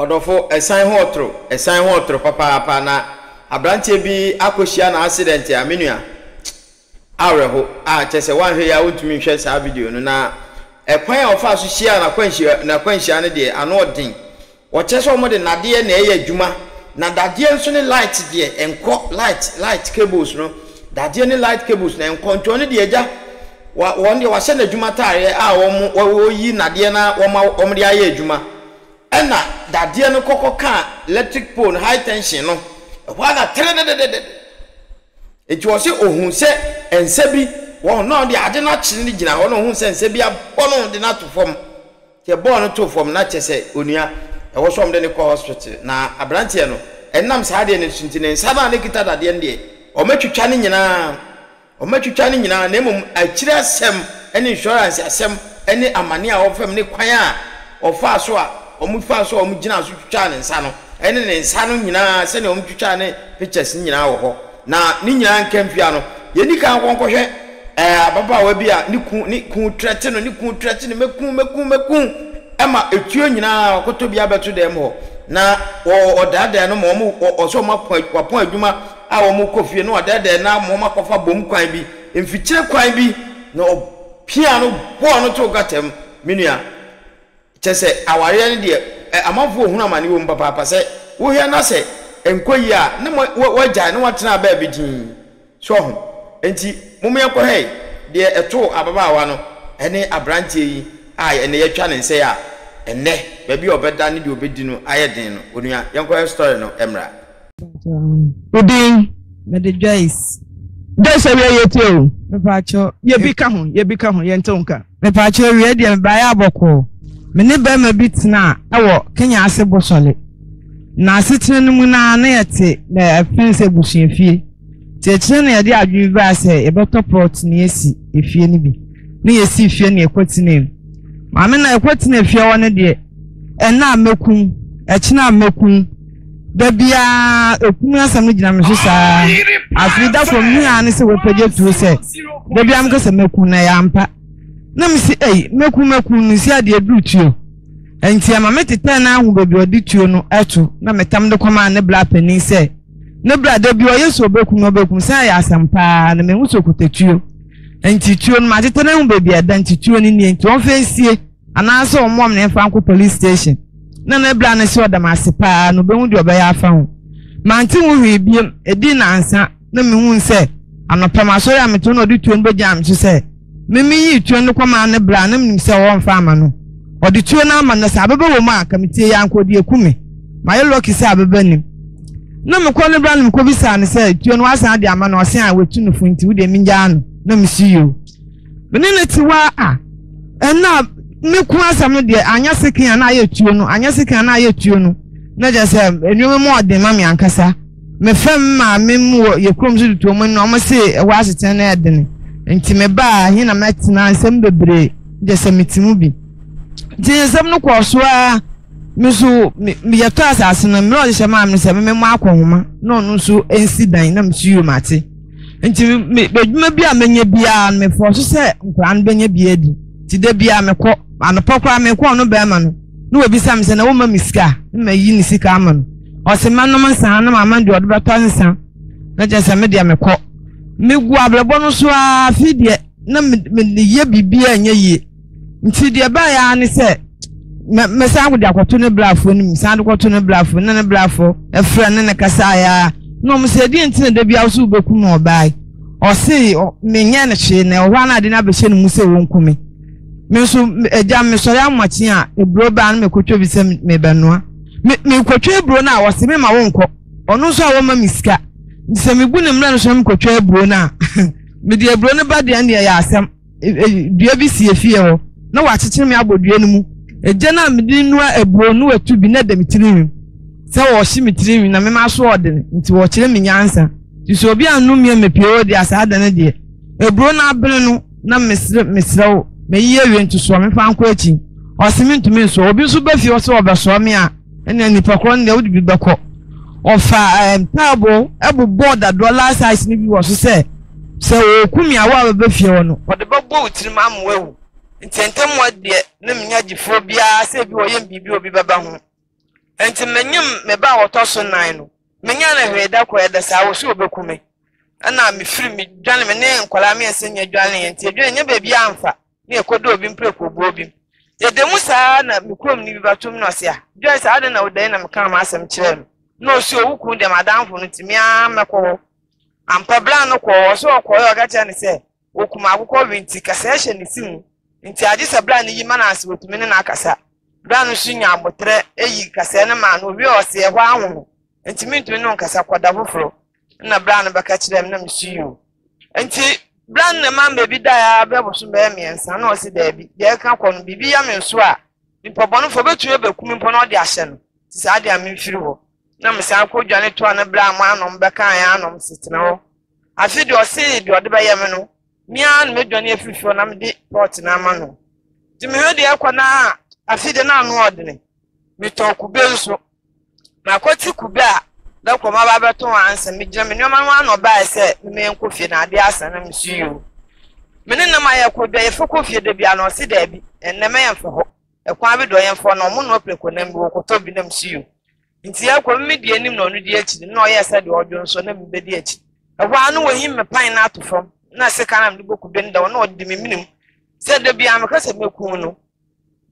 Odofo esan ho otro papa papa na abrantie bi akohia na accident ya menua aweho a chese wanhwe ya wotumi hwe sa video no na ekwan ofa so hia na kwanhia ne de ano odin wo chese omode nade na eye adwuma na dade nso ne light de enko light cables no dade ne light cables na enkonto ne de agya won de wa hye na adwuma tare a wo yi nade na wo omde aye adwuma ena dadie no kokoka electric pole high tension no wa na tredededed eji o se ohun se ense bi won no de ade na chiri ni gina won ohun se ense bi abon de na to form te born to form na chese onua e wo so de ne ko hospital na abrantie no enam sa de ne tuntine sa na ne kita dadie ne o matwitwa ne nyina na emum akire asem ene insurance asem ene amane a wo fam ne kwan a ofa so a omufa so omugina so twitwa ne nsa no ene ne nsa no nyina se ne omutwitwa ne pictures nyina wo ho na ne nyina nkamfia no yedi kan konkohwe ababa wa bia ne ku trete no ne ku trete ne mekun ema etuo nyina akoto bia beto dem ho na odada no mo oso mapon adwuma a wo mo kofie no odada na mo makofa bom kwan bi emfikire kwan bi na opia no bo no to gatem minua chese aware ne de amafo ohun amane wo papa se wo hia na se enkoyi a ne wagya ne watena ba bidin so ho enti mume ekohe de eto ababaawa no ene abrantie yi ay ene yatwa ne se a ene ba bi obeda ne de obedi no ayedin no onua yenkoye story no emra udin me de Joyce Joyce we yeto me pacho ye bika ho ye ntonka me pacho we de mbaye aboko mene bema bitna ewo Kenya ase bosole na asitenu mu na na yete na afense bushefie teche na yade adwi bi ase ebetoport na yesi efie ni bi na yesi efie na ekwetinem mame na ekwetinem efie wona de ena amekun echina amekun da bia ekun asam gina me hisa afida from hia ne se wepaje tu se da bia amkasa mekun na yampa na misi ei meku nsi ade adutio enti ama meteta na ahu bebi oditio no eto na metam de koma ne bla panin se ne bla de bi oyeso obeku se ya asampa na mehuso kotetio enti tio no mateta na ahu bebi adan titio ni enti onfensie anaso omom ne fa nko police station na ne bla ne se odam asepa no behu de obeya afa ho manti hu hwe bi edi na ansa na mehu se anopam asori ameto na oditio no bejam se mimi yituo no kwama ne bra na mnimse won fa ama no odituo na ama na sa bebe wo ma aka mitie yanko de ekume maye loki sa bebe nim na mekwa ne bra nim ko bi sa ne se tuo no asan de ama na osen a wetu no funti wo de minja no na misiyo benene tiwa a na meku asam de anyasekan na ayetuo no na je se enweme mo odem ma me ankasa me fem ma memo ye kromzu dutuo mo no ma se wa aseten na edene nti me ba hi na metina ansem bebre je se metimu bi nti nsem no kwoso a misu me yeto asase na me ro je ma me se me mo akonhoma no no so incident na msiu mate nti me beduma bi a menye bia me fo so se nkran benye bia di ti de bia me ko anopokra me ko no be ma no no obi sam se na wo ma misika me yi ni sika ama no o se ma no mansa na ma ma de odobato ansa na je se me de me ko me guablebo no so afide na me ye bibia anya ye nti de ba ya ne se me san gudi akoto ne blafo ni san de koto ne blafo na ne blafo e fra ne kasa ya no mo se di nti na de bia so beku no bai o se me nya ne che na o na de na be che ne mu se wonku me so eja me so ya machi a ebro ba na me kotwo bi se me be noa me kotwo ebro na o se me ma wonko ono so a wo ma miska se me bu ne mra no so me kotwa ebro na me de ebro ne ba de an ya asem dua bi sie fie ho na wa chichire me abodua ne mu eje na me de nua ebro no atu bi na de mitirim se wo hye mitirim na me ma so odene nti wo chire me nyansa ti so obi anu me mepie wo de asa da na de ebro na abene no na mesrew me ye ewe ntu so me fa anko achi osimi ntumi so obi so ba fie wo so obeso me a ene ni pakro ne wo bi bako ofa table ebubo da dollar size ni bi wo so se okumi awa ba fie wo no ode ba bo utiri ma amwa wu ntentem wa de na mnya gifo bia se bi wo yem bibi obi baba ho Enti menyum meba wotoso nan no. Menya na hweda kwa da sa wo so obekume. Ana me firi me dwane me ne nkwala me ensenya dwane enti edwane nya ba bia amfa. Ne ekodo obi mpreko bo obi. Yedemu sa na mekrom ni bibatom no se a. Dwane sa ade na wodan na meka ma asem kirem. No so owoku de madamfo no timia meko. Ampa bla no ko so okoyo gacha ne se. Okuma akoko winti kasa ehye ne sim. Enti age se bla ne yima na asebotumi ne na akasa. Brano sunya abotre eyi kase na ma no bi o se ho anwo enti mintu no nkasa kwada foforo na brano baka kirem na msuyu enti brano na ma bi da ya beboso be miensa na o se da bi de ka kwon bibi ya menso a mpobonu fo betu ebekum mpo na o de ahye no se ade amfiri ho na me se akodwane to na brano anom beka an anom setena ho afi de o se de o de ba ye me no mi an me dwane afifo na me de pot na ma no ti me ho de akwana afide na anu odine miton kube nso makoti kube a da kwoma ba beton ansa mejira me nyoma no ano ba ese me nkofie na ade asa na msuyu menena ma yakwo da ye fokofie da bia no se da bi enema ye mfo ekwa bi do ye mfo no mo no preko na mbo koto bi na msuyu nti yakwo me die nim no no die achi no ye ese de odwo nso na mbe die achi ehwa anu wohim me pan na atofom na se kana mde gokube nda no odi me minim se da bia me kasa me ku no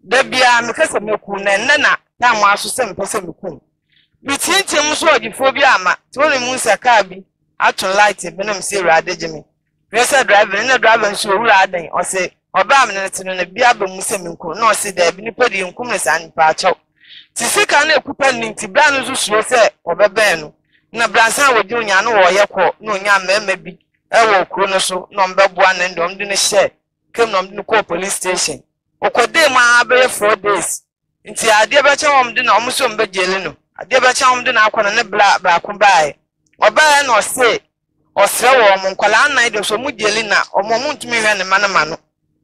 Debia mekasa meku na nana na mo aso se mpesa meku. Mitintem so odifo bi ama, ti woni mu saka bi atun light bi na mse rade jimi. Resa driver na driver so wura adan o se oba am na tinu na bia ba mu se menku na o se da bi ni pedi nkum na san pa acho. Ti sika na ekupa ninti bra no zusuo se obeben no. Na bransa wodi onya no wo yekọ na onya mema bi e wo kru no so no mbeboa na ndom de ne she kem no ndin ko police station. Okode ma be 4 days. Nti ade be chawom de na omso mbejele no. Ade be chawom de na akona ne bla ba ko bae. Obae na ose osre wo mo nkola nan de so mujele na omo muntumi hwe ne manama no.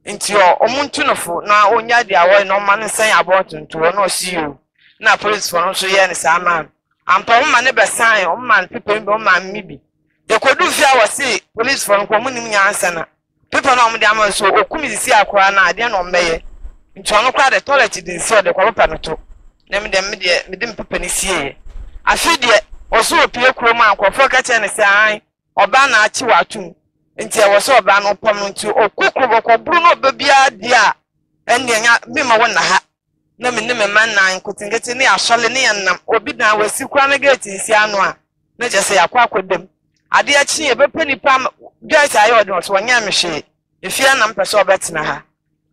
Nti o omuntunofo na onya de awo no man san abotuntu no osiu. Na police for no so ye ne sama. Ampa o ma ne be san o man people be o man mibi. De kodu fi awo se police for nko munim nyansa na. People no mde am so okumi sisi akwa na ade no mmeye nti ono kwa de toilet din so de kwa papa no to na me de papa ni sie afi de oso opie kro ma akwofo ka che ne sai oba na achi watum nti e woso oba no pom nti okukro bokọ buru no babia de a enya nya me ma wona ha na me ne me man nan kotingete ne asole ne yanam obi dan wasi kwa na gate nsi ano a na je se yakwa akodem ade achi e bepani pam guys ayo odun so nya me hwe efia na mpeso obetena ha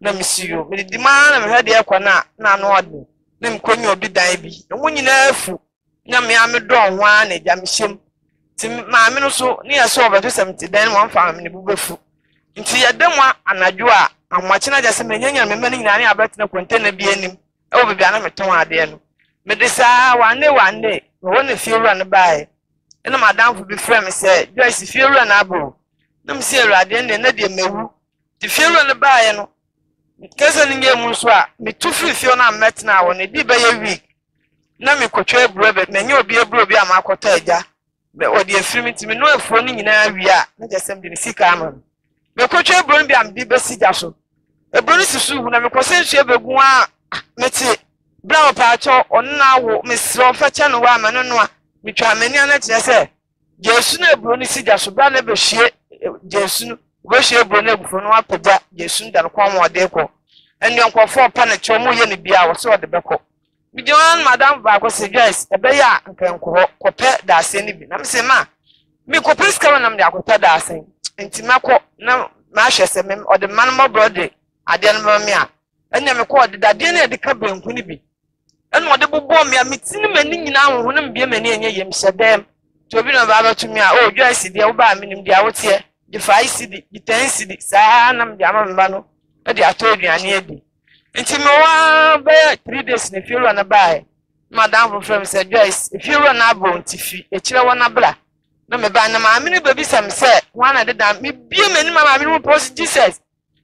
na misiyo me di ma na me hade akwana na no odun na me konyi obi dan bi no nyina afu nya me amedo ho a na gya me hyem ti ma me no so ne yeso obeto semti dan wan fa me ne bubefu nti yedemwa anadwo a amwache na gya se me nyanya me mani nyina ne abetena kontena bi anim e wo bibia na meton ade no me de saa wane wo ne fie wura ne bae ena madam fu bi frɛ me sɛ Joyce fie wura na abo na me sɛ urade ne na de mewu ti fie wura ne baaye no kesa ne nye mu so a me tu firi fie na metna wo ne di ba ye week na me kɔtwa ebro be me nye obi ebro bi ama akɔtɔ agya be odi afiri me ti me no afro ne nyina awi a na gyesɛm de ne sika ama me kɔtwa ebro bi am di be sika so ebro ne sisu hu na me kɔsɛ nsu ebegu a me ti bra pa atɔ onna wo me srɔ fa kyɛ no wa ama no no mi twa menia na tie se Jesu na ebro ni sija so ba na be hie Jesu we hie ebro na egufo no apega Jesu dan kwa mo de ko endo nkofo pa na che mo ye ne bia wo se wo de beko mi joan madam ba ko se Joyce e be ya nkan ko kope da ase ni bi na me se ma mi kope ska na me da kope da ase enti mako na ma hye se me o de manmo brother ade no me a enya me ko de dade na de ka benku ni bi eno de bobo me a mitini mani nyina ho no mbie mani enye yemhyedem to bi no ba ba tumi a o Joyce de wo ba minim de a wote de 5 cedi de 10 cedi saa na mbia mba no de atoduane edi nti me wa ba 3 days ne firu na bae madam from said Joyce firu na abo nti fi e kire wo na bla na me ba na ma amini ba bi sam se wana de da me bie mani ma amini post Jesus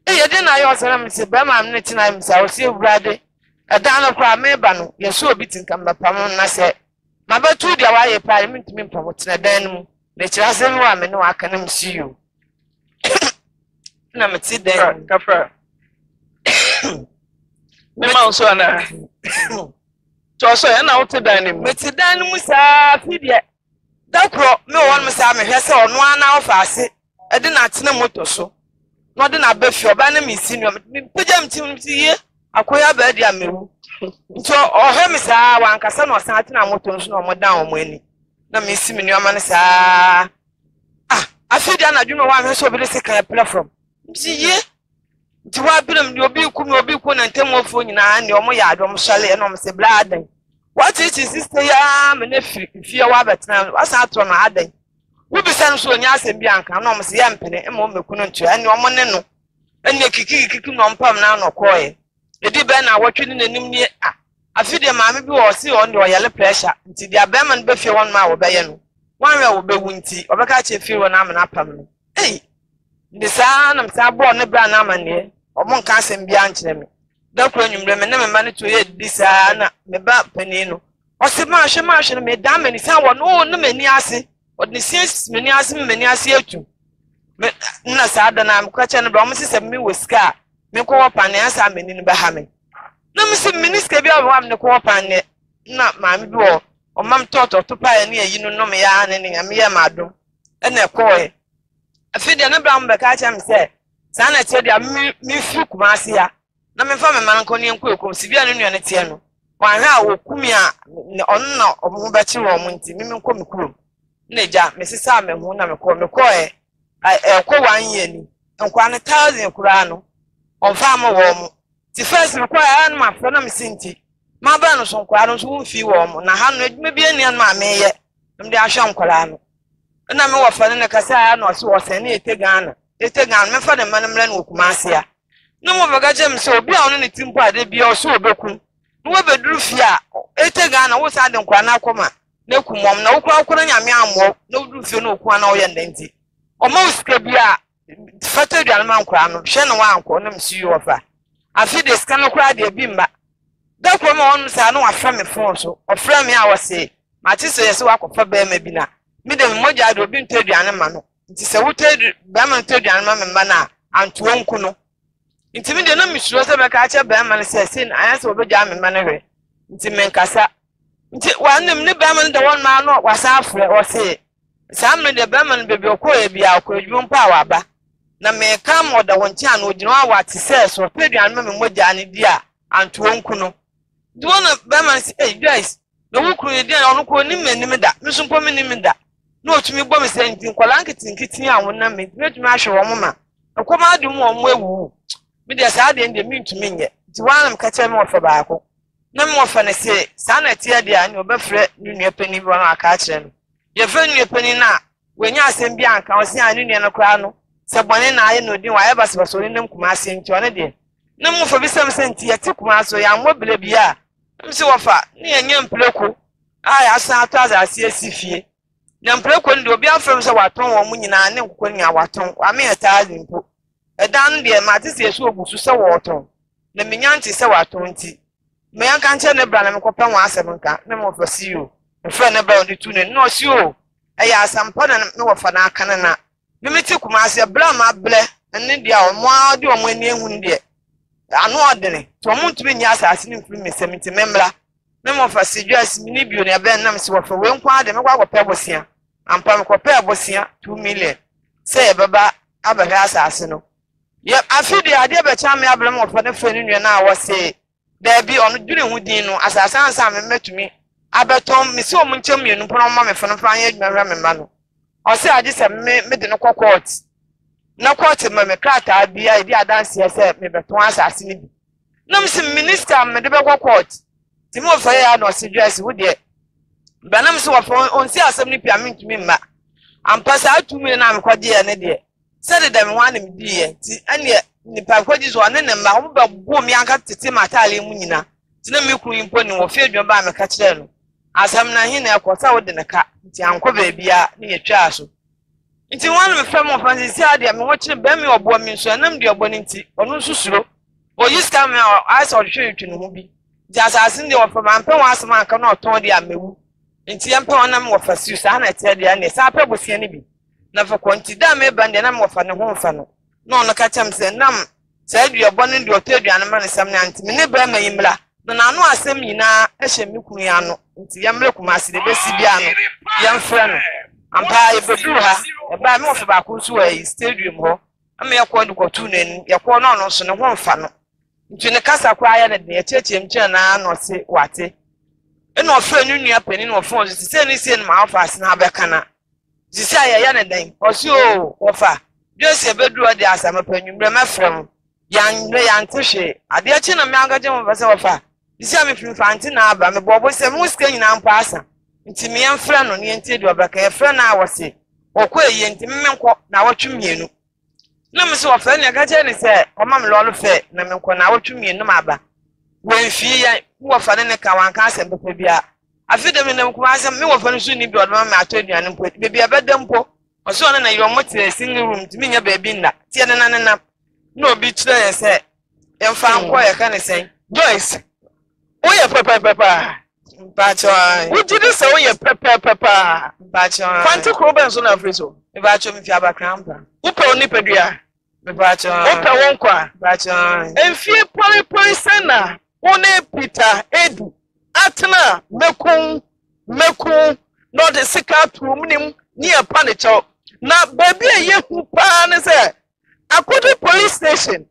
e ye de na yo sara me se ba ma amini tina me sa o se urade adana kwa meba no yeso obi tinka mbapam na se mabatu dia wa ye pa mi ntimi mpom tena dan mu na kira se mi wa me no aka na msiyo na mti dan kafra me ma so na Toso e na wote dan ni meti dan mu saa fi de dakro me won me saa me hwese ono ana ofase e de na tene moto so no de na ba fi oba na mi senior me pejam tim si ye akoya ba dia mewu so ohe me saa wan kasa no saa tena moto so no mo dan omo ani na me si me ni ama na saa ah afi dia na dwuma wan hwese obi de sika platform si ye ti wa biram ni obi ku na ntemofo nyina ne omo ya adom shale na omo se bladen what it is sister ya me na fie wa betna asa atro na adan wo bi san so nya asem bi anka na omo se ya mpene e mo meku no ntu ani omo ne no ani kiki no mpam na anokoye edi be na wotwe ni nanim ni a afide maame bi wo se on de oyale pressure nti dia be man be fie won ma wo be ye no wanwe wo be wu nti obeka che fie won am na pam no ei ndisa na msa bo ne bra na amane omo nka asem bia nkyere me da kura nyumre me na me ma ne to ye disa na me ba pani no ose ma hwe me da mani san wo no no mani ase odnisi mani ase atu me na sa da na me kwa che ne bra mo sise me wo sika me kwa wo pani asa mani ne ba ha me na me se miniska bi wo am ne kwa pani na ma me bi wo o mam toto to pa ye ne yi no no me ya ne ne me ya ma do ene koye afide na bra mo be ka che me se sana chedia mi fu kumasi ya na me fa me man ko ni enku ekom sibia no nua ne tie no wan ha wo kumi a on na omo ba chi wo mo nti mi nko me kurom na ja me sisa me hu na me ko e ko wan ye ni nkwa ne 1000 kura no on fa mo wo mo ti first me ko ya na ma fa na me sinti ma ba no so nkwa no so mfi wo mo na ha no edwuma bi ania na ma me ye me de ahwa nkora no na me wo fa ne kasa ya no so wo sene etegana etegan me fa de manemre no kumase ya no mo baga jem so obi a ono ne timpo ade bia o so obeku no wo beduru fi a etegan na wo sa de nkwa na akoma na kumom na wo kura kura nyame ammo na wo duru fi no okwa na wo ye ndanti o ma uska bia fata duan ma nkwa no hwe no anko no msi yo fa afi de ska no kura de bi mba da ko ma onu sa no afra me fon so ofra me a wo se ma ti so ye se wa kofa ba ma bi na mi de moja de obi ntaduan ma no nti se wote ba ma ntaduan ma memba na anto onku no nti mi de na mi suro se be ka che ba ma ne se sin aya se obegya memba ne hwe nti men kasa nti wanem ne ba ma ne de won ma no wasa afre o se samre de ba ma ne bebe okoye bia okoju mpa wa ba na me ka mo da won chi an odinu awa ti se so peduan ma memogya ne dia anto onku no do na ba ma se hey guys na wo kru ye dia onu ko ni manim da mi so mpo mi ni mi da no otumi gbo me se nti nkola nkitin awon na me metumi ahwe wo mama akoma adum wo mo ewu mi de saa de nde mi ntumi nye nti wanam ka kye me ofa baako na me ofa ne se saa na tie de ani obefre nunua pani bi wan aka kye no ye fre nunua pani na wenya asem bi anka o se ani nunua no kra no se bone na aye no din wa ye baso ne nkuma ase nti one de na me ofa bi se me se nti ye te kuma so ya mo bele bi a me se ofa ne ye nyam pleku aye asa ato asase asifie na mpreko ndi obi afrem se waton wo munyina ne nkokon ya waton ame etaazi mpo edan de ma tisi esu ogusu se woton na menyanti se waton nti meyanka nche ne bra na mekopem asem nka ne mo fasi yo mfre ne bra ndi tune no osi o eya asampa na ne wofa na aka na me meti kuma ase bra ma ble ne dia omo ade omo ani ehu ndi anu odene to mo ntube nya asase ne mfri mesem nti memra ne mo fasi dwasi mini bio ne ben nam se wofa wenko ade me kwa gopa bosia ampa me kopa bosia 2 million se baba abaga asase no yep afidi ade be cha me abrem wofa ne fani nwe na awose da bi onu dune hu din no asase ansa me metumi abeton me se omunche me nu pon ma me fano fa anya adwuma me ma no ose age se me de no court na court ma me krata bi ai bi adanse ese me beton asase ni bi na me se minister me de be court Timo fa ya no se dress wo de banam se wo fon on si asem ni pia mentumi ma ampa sa atumi na am kwaje ya ne de se de dem wan me di ye ti ane ni pa kwaje zo ane ne ma ho ba go mi anka tete matale mu nyina ti na me kru mpo ni wo fe adwo ba me ka kire no asam na hin na kwota wo de ne ka ti anko ba bia ni ye twa aso nti wan me fa mo fansi si ade me wo kire ba mi obo mi so na me de obo ni nti onu susuro oyi scam I saw you to no bi Jasa asinde wofa mampe wasama anka na oton de amewu nti yampe wona me wofa siu sa na tie de ani sa pebosia ni bi na fa konti da me bande na me wofa ne ho mfa no na ono ka chem se nam sa duobon ndi oteduan ma ne sam na anti me ne ba ma yimla na no asem nyina ehye me kunu ya no nti ya mre kumase de besi bia no ya mfra no ampa ye beduha e ba me ofa ko nsu wa stadium ho ama ye ko ndiko tu nenu ye ko no no so ne ho mfa no nti ne kasa kwa ya ne de cheche mche na no se wate eno ofra nu nua pani no ofon so se ni se ma ofa ase na beka na sisi aye ya ne den osi o ofa jose beduha de asama panwumre mefrem yanre yantishe ade achi na me angaje mo bese ofa Isi ame finfanti na aba me bobo se muske nyina mpa asa nti me enfra no ne nti de obaka efra na awose okwaye nti menko na awotwumienu na me se ofra ne gaje ne se oma me lolo fe na menko na awotwumienu ma aba wenfi ya wofa ne ka wanka asem bepa bia afide me na kuma asem me wofa ne so ni bi odoma me ato aduane mpo bebia bedampo oso ne na yomote single room nti me nya baabi nda tie ne na na no bi kire se emfa nko ye ka ne sen Joyce Oye papa papa bacho we did this oye papa papa bacho fanti kroben so na freso me bacho me fi abakran pa upe oni pedua me bacho upe won kwa bacho enfie poi sana one Peter edu atna mekun no de sika trum nim ne e pa ne cho na baby ye hu pa ne se akodi police station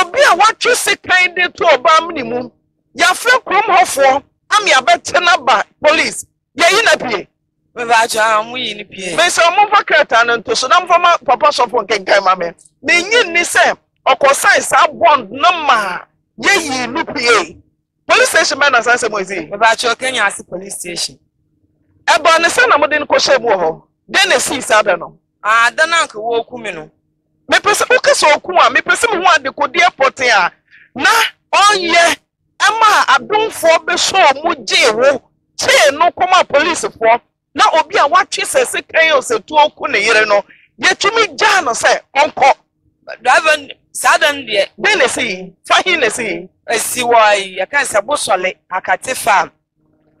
obi a watwe sika de to obam ni mu Ya fro krom hofo am ya betena ba police ya yi na pie me ba ja mu yi ni pie me so mo fakata no to so na mo ma papa sofo nkenkan ma me me nyi ni se okosan sa bond no ma ye yi ni pie police station ba na san se mo zi me ba cho Kenya as police station e ba ne se na mo de ko she mu ho de ne si sa da no ah da na nko wo ku me no me pese o ke so ku a me pese mo ho ade ko de airport a na on ye Emma Abdumfo beso muje wo che no koma police fo na obi a watwe sese kan se tu oku ne yere no yetumi ja no se onko driver sadan de ne se fahi ne se asiwai yakansa bosole akatefa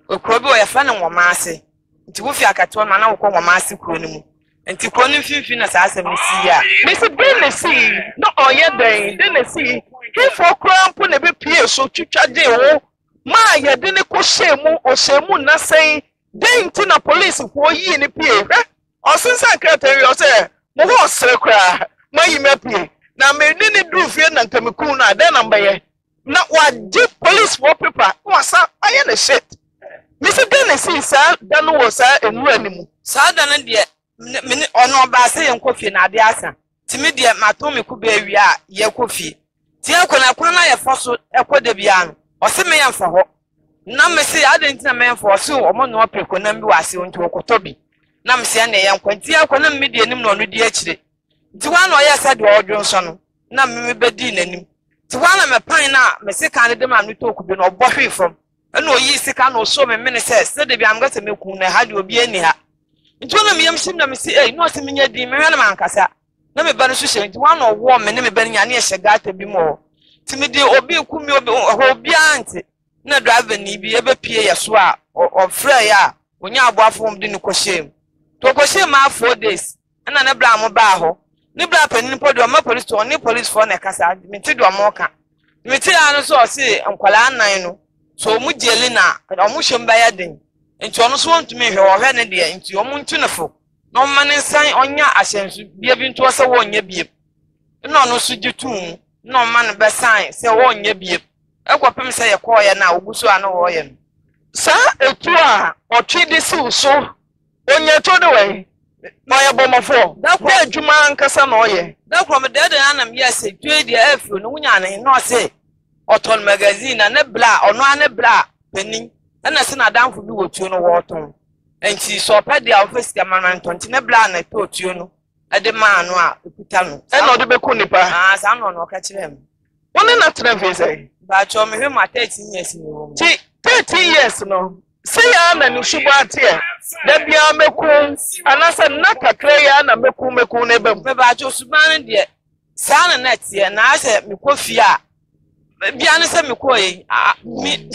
okrobi o yafa ne nwoma ase nti wo fi akatewa ma na wo ko nwoma ase kro ne mu nti kro ne finfin na sa asem si ya me se ne se no oyeden de ne se Ifo krampo ne be pie so twitwaje wo ma ye de ne ko shemu osemu na sei den ti na police ko yi ni pie hwe osin secretary o se mo ho sekra ma yi me pie na me ni ne dufie na nkamekun na den number ye na waje police wo paper wa sa aye ne shit me se den ne si sa dan wo sa enura ni mu sa dan de me ono ba se ye kofi na ade asa ti me de mato me ku be wi a ye kofi Tia kona kwana ya foso ekode bia no oseme ya mfa ho na mesi adentina menfo so omo no opeko na mbi wase onto okoto bi na mesi na ya nkwanti akona mmedi enim no no di akire ti wa na oyesa de odwo nso no na mmebedi nanim ti wa na mepan na mesi kan de ma no to okubi no obo hwe from na oyi sika na oso me mene se se de bia mgase mekun na ha de obi ani ha nti na miyam sim na mesi no oseme nya di me hwana mankasa na me ba no so hye nti wa na owo me ne me ba nya na ye hyegata bi mo timide obi kumi obi ho bi anti na driver ni bi ebepie ye so a ofre ya onya aboafom de ne koshem to koshem ma 4 days na na bra mo ba ho ne bra panin podo ma police to ne police for na kasa me ti do mo ka me ti anu so se nkwala nan no so mu jeli na omu hwem ba ya den nti ono so ntumi hwe ohwe ne de nti omu ntunefo no mane san onya ahyensu bia bi nto so wonya bia na ono so gitum no man be sign se wonya bia ekwopem se ye koye na ogusu anu woye sa etu a otwidi si uso onya todo we no ye bomofo da kwa adwuma nkasa na oye da kwa me dede anam ye se twidi afro no nya ne no se oton magazine na bla ono ane bla pani na se na danfo bi wotu no woton Enti so pede office government nti ne bla na to tuo no ade ma anu a ekuta no e na ode be ku nipa ah sa no no ka kire me woni na travel say ba cho me hwe ma 13 years ni wo ti 13 years no say ya na ni shubu atie da bia meku anasa na kakre ya na meku na bam me ba cho subane de sa na na tie na ase me kofi a bia ne se me koyi mi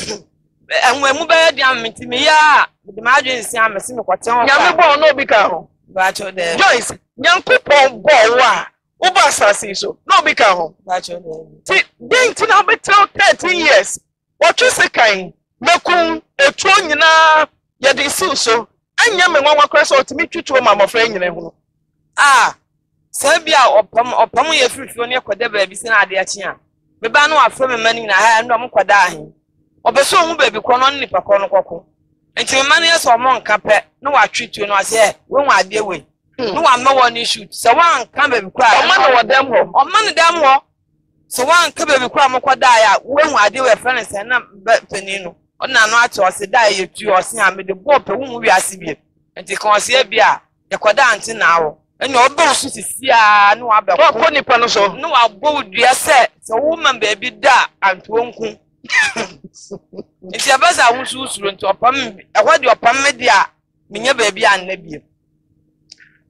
enwe mu ba dia me ti me ya The margin si am se me kwatan ho. Nyame bo no bi ka ho. Bacho de. Joyce, nyankopon bo wa. Wo ba sase so. No bi ka ho. Bacho de. Ti den ti na be tell 13 years. What you say, Kai? Makun, a tron, yet is so. I am a one cross or to meet you to my friend. Ah, Serbia or Pommy, a fruit for your codebra, Vicina de Achia. The banner are from many in a hand, no more dying. Or the song will be only for Cornwall. And to manias or monk, no, I treat you, no, I say, no, I deal with. No, I'm no one issue. So one come and cry, or man or damn war. So one come and cry, more die. When I deal with friends and not Penino, or not to us, die you two or see, I made the boat whom we are civil. And to conceal beer, the quadrant now. And your boss is here, no, I bought pony panoso. No, I bought dear set. So woman baby da and to uncle. If your buzz I was used to a pump, what your pummedia, Minya baby and Nebby.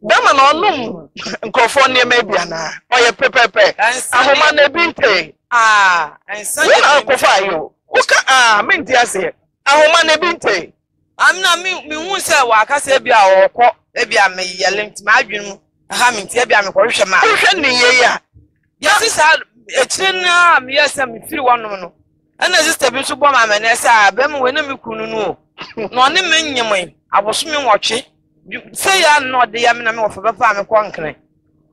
Dama no lum California maybe an or your prepare and some nebinte. Ah, and so I'll profile you. Ah, mean dear say, a woman nebinte. I'm not mean, sir, what I say be our court. Maybe I may yell into my dream. I mean, maybe I'm a corruption. Yes, it's a yes, I'm free one. And I just have been so bomb. I'm an SR. Ben, when I'm no, no, no, I was swimming watching. You say I'm not the Yaman of a farm and conquering.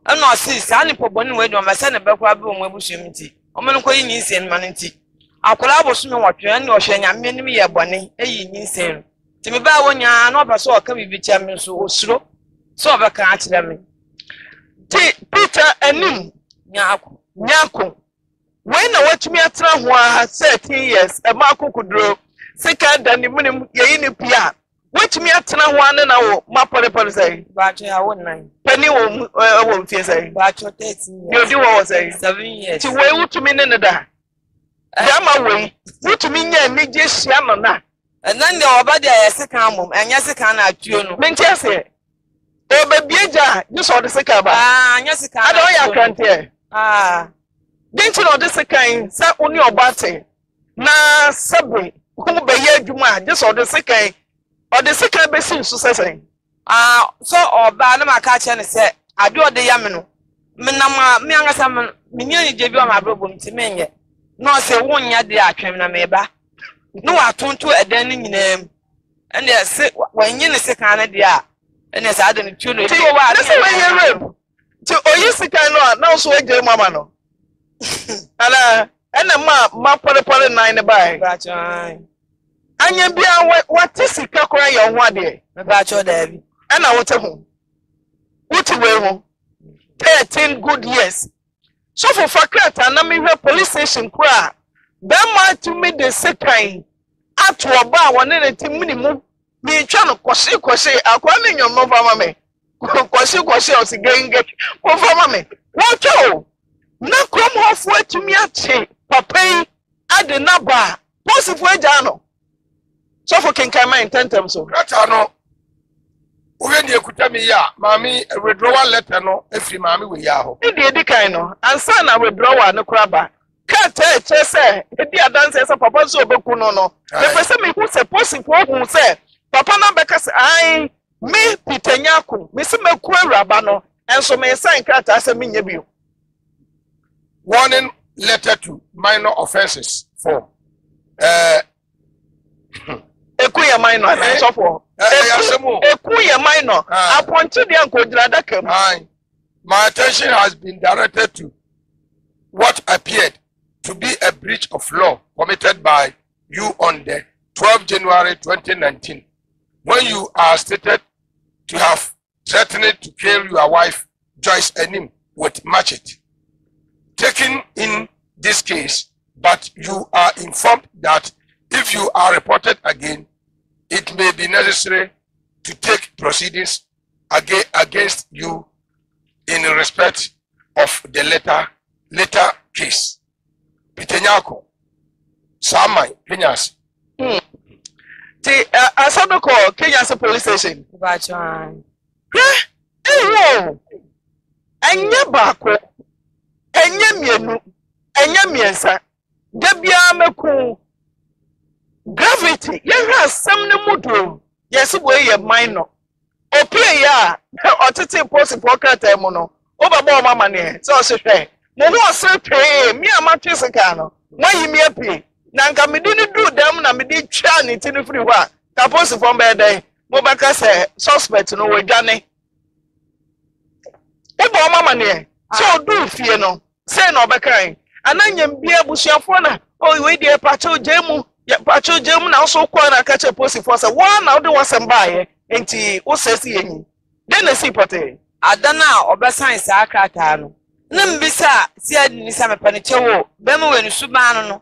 I'm not six. I only put one way on my son about Rabu and Webush Unity. I'm not going insane, manity. I'll collab with swimming water and ocean. I'm many me a bunny, insane. Timmy Bawonia, no, but so I can be chairman so slow. So I can't tell me. Peter and him, Nyanko. When I watch me at Tramwa 30 years, a Marco could draw, second than the minimum Yaini Pia. Watch me at Tramwan and our Mapole say, but I won't nine. Penny won't say, but your 30 years. You do all say 7 years. To where would you mean another? Yama way, would you mean a major shaman? And then the body I second home, and Yasakana, you know, Manchester. Oh, baby, you saw the second. Ah, Yasaka, I don't hear. Ah, didn't you know this second, sir, only your batting? Na subway, who be here, you man, just or the second, or the second basin successor. Ah, so or Banama catch and said, I do the Yamino. Minama, Mianga Salmon, Minion, gave you my problem to me. No, say one yard, dear, criminal neighbor. No, I turned to a denning name, and they say when you second year, and as I didn't tune it. To you second, no, so I gave mamma. And a map for the pollen nine by. And you be what is the cry on one day about your daddy, and I will tell him. What a way 13 good years. So for Fakrat and I'm in the police station cry. Them to me the second at a bar 180 minimum. Me trying to quash, according your mother, mammy. Quash, or again get over mammy. What you? No come halfway to me at she, papa, at the naba, possibly Jano. So for King Kama in 10 times so. Ratano. When you could tell me, yeah, mammy, a withdrawal letter, no, every mammy we are. It did the kind of, and son, I withdraw no crabber. Can't say, if you are dancing, Papa so Bocuno. The person who supposing who said, Papa Nabacas, I may Pitanaku, Mr. Melquera Bano, and so may sign cat as a minibu. Warning letter to minor offenses for a queer minor, and so forth. A queer minor, I point to the uncle Dradakum. My attention has been directed to what appeared to be a breach of law committed by you on the 12th January 2019, when you are stated to have threatened to kill your wife, Joyce Enim, with machete. Taken in this case, but you are informed that if you are reported again, it may be necessary to take proceedings against you in respect of the latter case. Pitanyako, Samai, Kenyas. I saw the call, Kenyas police station. But hello, and your barco, and your mienu, and your miensa, Debiamaku. Gravity, you have some mutu, yes, way a minor. Or play ya, or to take possible catamono, overboard my money, so I should say. No, no, sir, pay me a matches a canoe. Why you may pay? Nanka me didn't do them, and me did chan it in the free one. Capos from bed, Mobaka say, suspect no way, Johnny. Ebo mama near. So do fear no, say no backering. And then you be able to phone. Oh, we dear Pacho Jemu, yet Pacho Jemu now so quiet and catch a pussy for one out the was and buy and tea or says any. Then a seapote. I don't know, or besides Sacratano. Nambisa, said Miss Amapanicho, Bemo and Subano.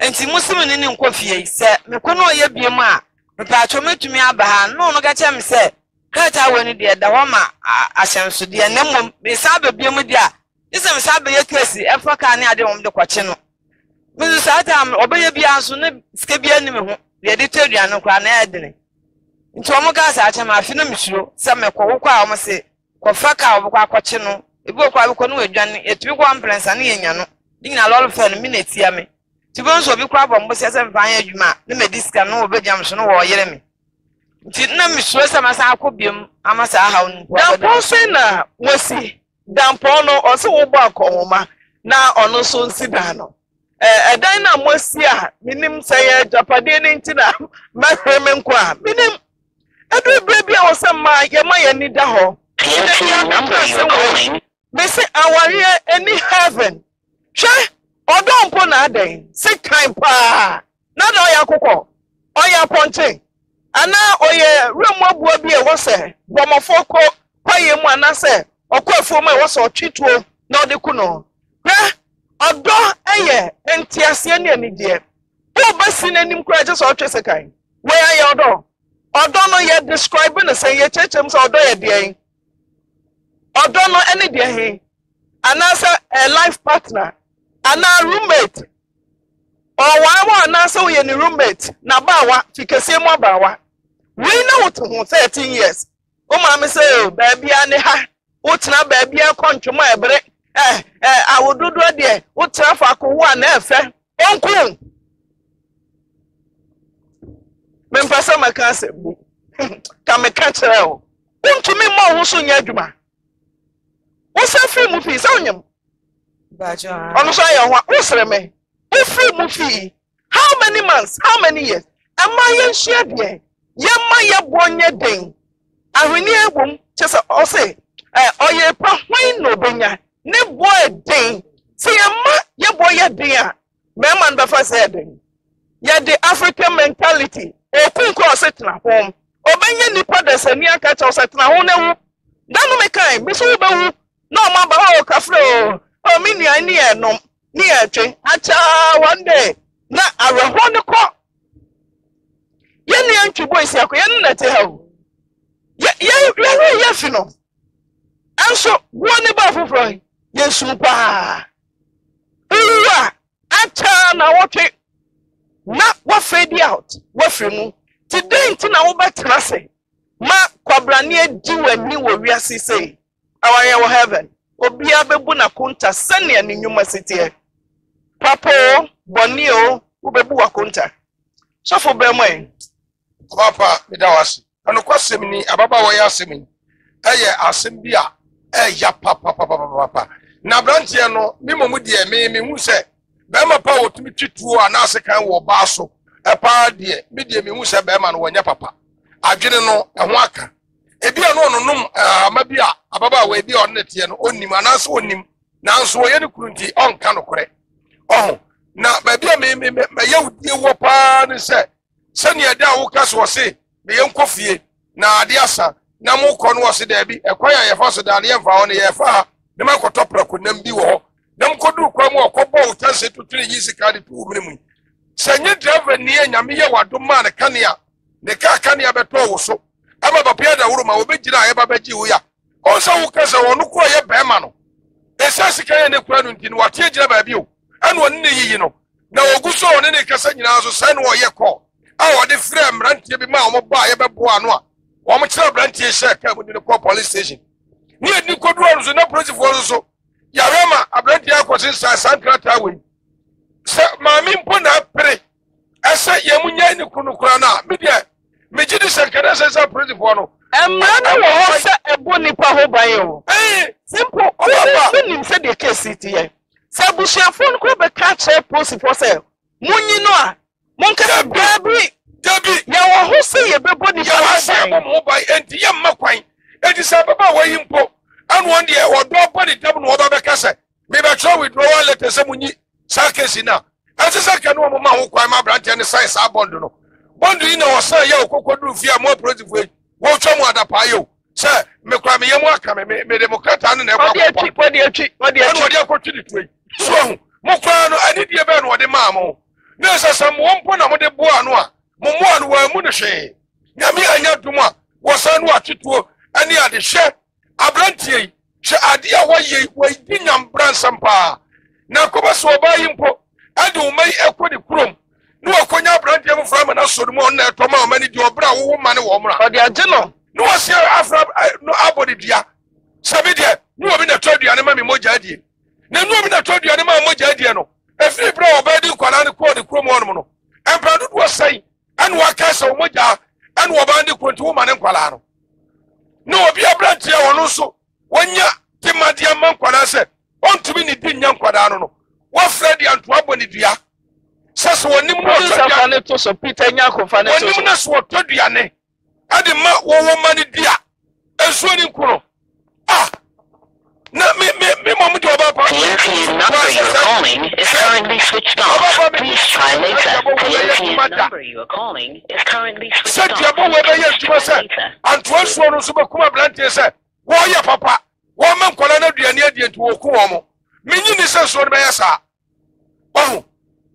And Timusim in Coffee said, Mecono Yabima, Repatrome to me Abahan, no, no, get him said. Crata when you dear Dawama, I shall so dear Nemo, Miss Abbe Bimudia. This is Abbe Cassie, African, I don't know the Quachino. Mrs. Adam, obey Bianson, Scabian, the editorial, no crown edin. In Tomogas, I am a phenomenon, some Coca, I say, Cofaca of Quachino, a book I will convey Johnny, a 2-1 prince and Yano, being a lot of 10 minutes, yammy. To bones of your crop on Moses and Viajuma, the Medisca, no Bedjamson or Yeremy. Did not mistress Amasacobium, Amasahound. Now, Ponsena, was he? Dampono or so Bacoma, now or no soon Sidano. A dina mosia, minim say Japadin into them, my women qua, minim. I do baby or some my Yamaya need the hole. They say, I warrior any heaven. Shay, or don't pon a day, sick time pa. Not oya cocoa, oya ponting. And now oya room will be a wasser, Bomofoco, pay him one answer, or call for my was or treat to no de cuno. Odo eye entiasie ne anidie wo basina nim kura je so twese kan we aye odo no ye describe na say ye chechem so odo ye die odo no ene die he anasa a life partner ana roommate or wawa anasa we ni roommate na bawa fikese mu abawa we na wotu 13 years o ma me say ba bia ne ha wotna ba bia kontwoma ebre I will do dear. What traffic one effect? Uncle Memphasa, my cancer. Come a catcher. Don't to me more who soon yaduma. What's a free movie? On him. But I'm sorry, what's a man? A free movie. How many months? How many years? Am I in shed ye? Yamaya born ye ding. I renew womb, just or say, or ye pahwine no bringer. Ne boy ding. See ma ye boy ye ding. Man before said ye the African mentality. O kun ko set na home. Obenye nipa de sani aka cha set na home newu. Danu me kai me so be wu. Na ma ba o ka fro. O mi ni ani e no. Ni e twen. Acha one day na aweho ne ko. Ye ni antwe boy si akọ ye na te ha wu. Ye fi no. Anso one ba fro. Yes, super. Hurrah! I turn our trip. Not what fade out, what free. Today, until our back classy. Ma, Quabrania, do and me will really say. Our heaven, Obia Bebuna Kunta, Sunny and University. Papa, Bonio, Ubebua Kunta. So for Bemway. Papa, Midawasi, and of course, Semini, Ababa, why ask me? Aye, Asembia, Aye, Papa. Na brantia no mimomu de me hu se ba ma pa otumi twituo anase kan wo ba so e pa de me de me hu se ba ma no wonya papa adwene no eho aka ebi ano onunum amabia ababa we bi onnetie no onim anase onim nanso wo ye ne kurunti onka no kore oh na ba bia me yawdie wo pa ne se sene da wo kaso wo se me yenkofie na ade asa na mo kɔ no wo se da bi ekwaya ye fa so da ne yemfa wo ne ye fa dem akoto prako nam bi wo dem kodu kwam okobo utanse tutuni yisi ka de tu mremu sanye driver ni anyame ye wado ma ne kanea ne ka kanea beto wo so aba bapia da wuro ma obegira ye baba ji wo ya onse wo kase wonu ko ye bema no esasi kan ye ne kwanu ntini watie gira ba bi o anu woni ne yiyi no na oguso woni ne kase nyina so sai no ye ko a wo de frem rantie bi ma wo ba ye bebo anu a wo mo kire rantie she ka mu ni ko police station ni edi kodu oruzo na project for so ya rema abranti akosin sa sankrata we se maami mpo na pere ese yemunya ni kunu kura na media mejidi sankara sa project for no emana wo ho se ebo nipa ho ban yo simple oba ni se de case ti ye se bushia phone ko be catch police for se Munyinoa, Monka Baby, Debbie, now who say a baby, and the young McQuain, and is a papa way in po, and one year or nobody double water the castle. Maybe I try with no one letters and Munyi, Sarkasina. As a second woman who cry my branch and the science abandon. Bondino or Sir Yoko do via more productive way, watch on what payo. Sir, Macrame Yamaka, may Democrat and the opportunity. So, Mokrano, I did the event with the mammo. There's some 1 point of the Buanoa, Momoan were Munishay. Yamia Yatuma was unwatched to any other chef. Abranti, she idea why ye waiting and bransampa. Nakoba so by impo, I do make a quid crum. No, I could not brand them from an assortment from how many your brown woman or woman. But they are general. No, I see Afra, no, I body dear. Savidia, no, I mean, I told you, and I'm mojadi. No, no, I told you, and I'm mojadiano. A free brow by the Colana called the Chrome Mono. And Brandon was saying, and Wakasa Moja, and Wabandi went to woman and Colano. No, be a brand here on also. When ya Timadia Manquana said, on to me, didn't young Quadano. What Freddy and Twabonidia? Says when you must have a little so Peter Yanko Fanny, you must what to the Anne. I demand woman, dear, and swinging Kuro. Ah, not me, Mamma, do about the number you're calling is currently switched off. Please try later. You are calling is currently switched off. Set your boy, and 12 Subakuma Blanty said, Why, Papa, woman, Colonel Diana to Okuomo. Meaning is a sword by us. Oh.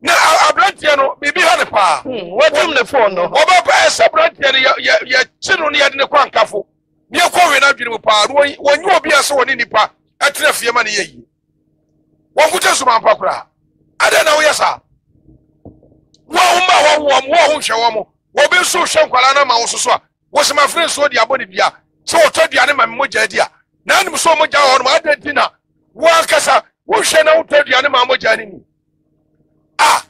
Now, I brought you, maybe had a pa. What on the phone? Obapa brought your children in the Quancafu. You're calling out your pa. When you be a son in the pa, I tell you money. What would you say, Papa? I don't know, yes, sir. Wow, Shawamo. What be so Shankalana, my also was my friend so dear body dear. So I told the animal moja dear. None so much on my dinner. Walkasa, who shall now tell the animal moja? Ah,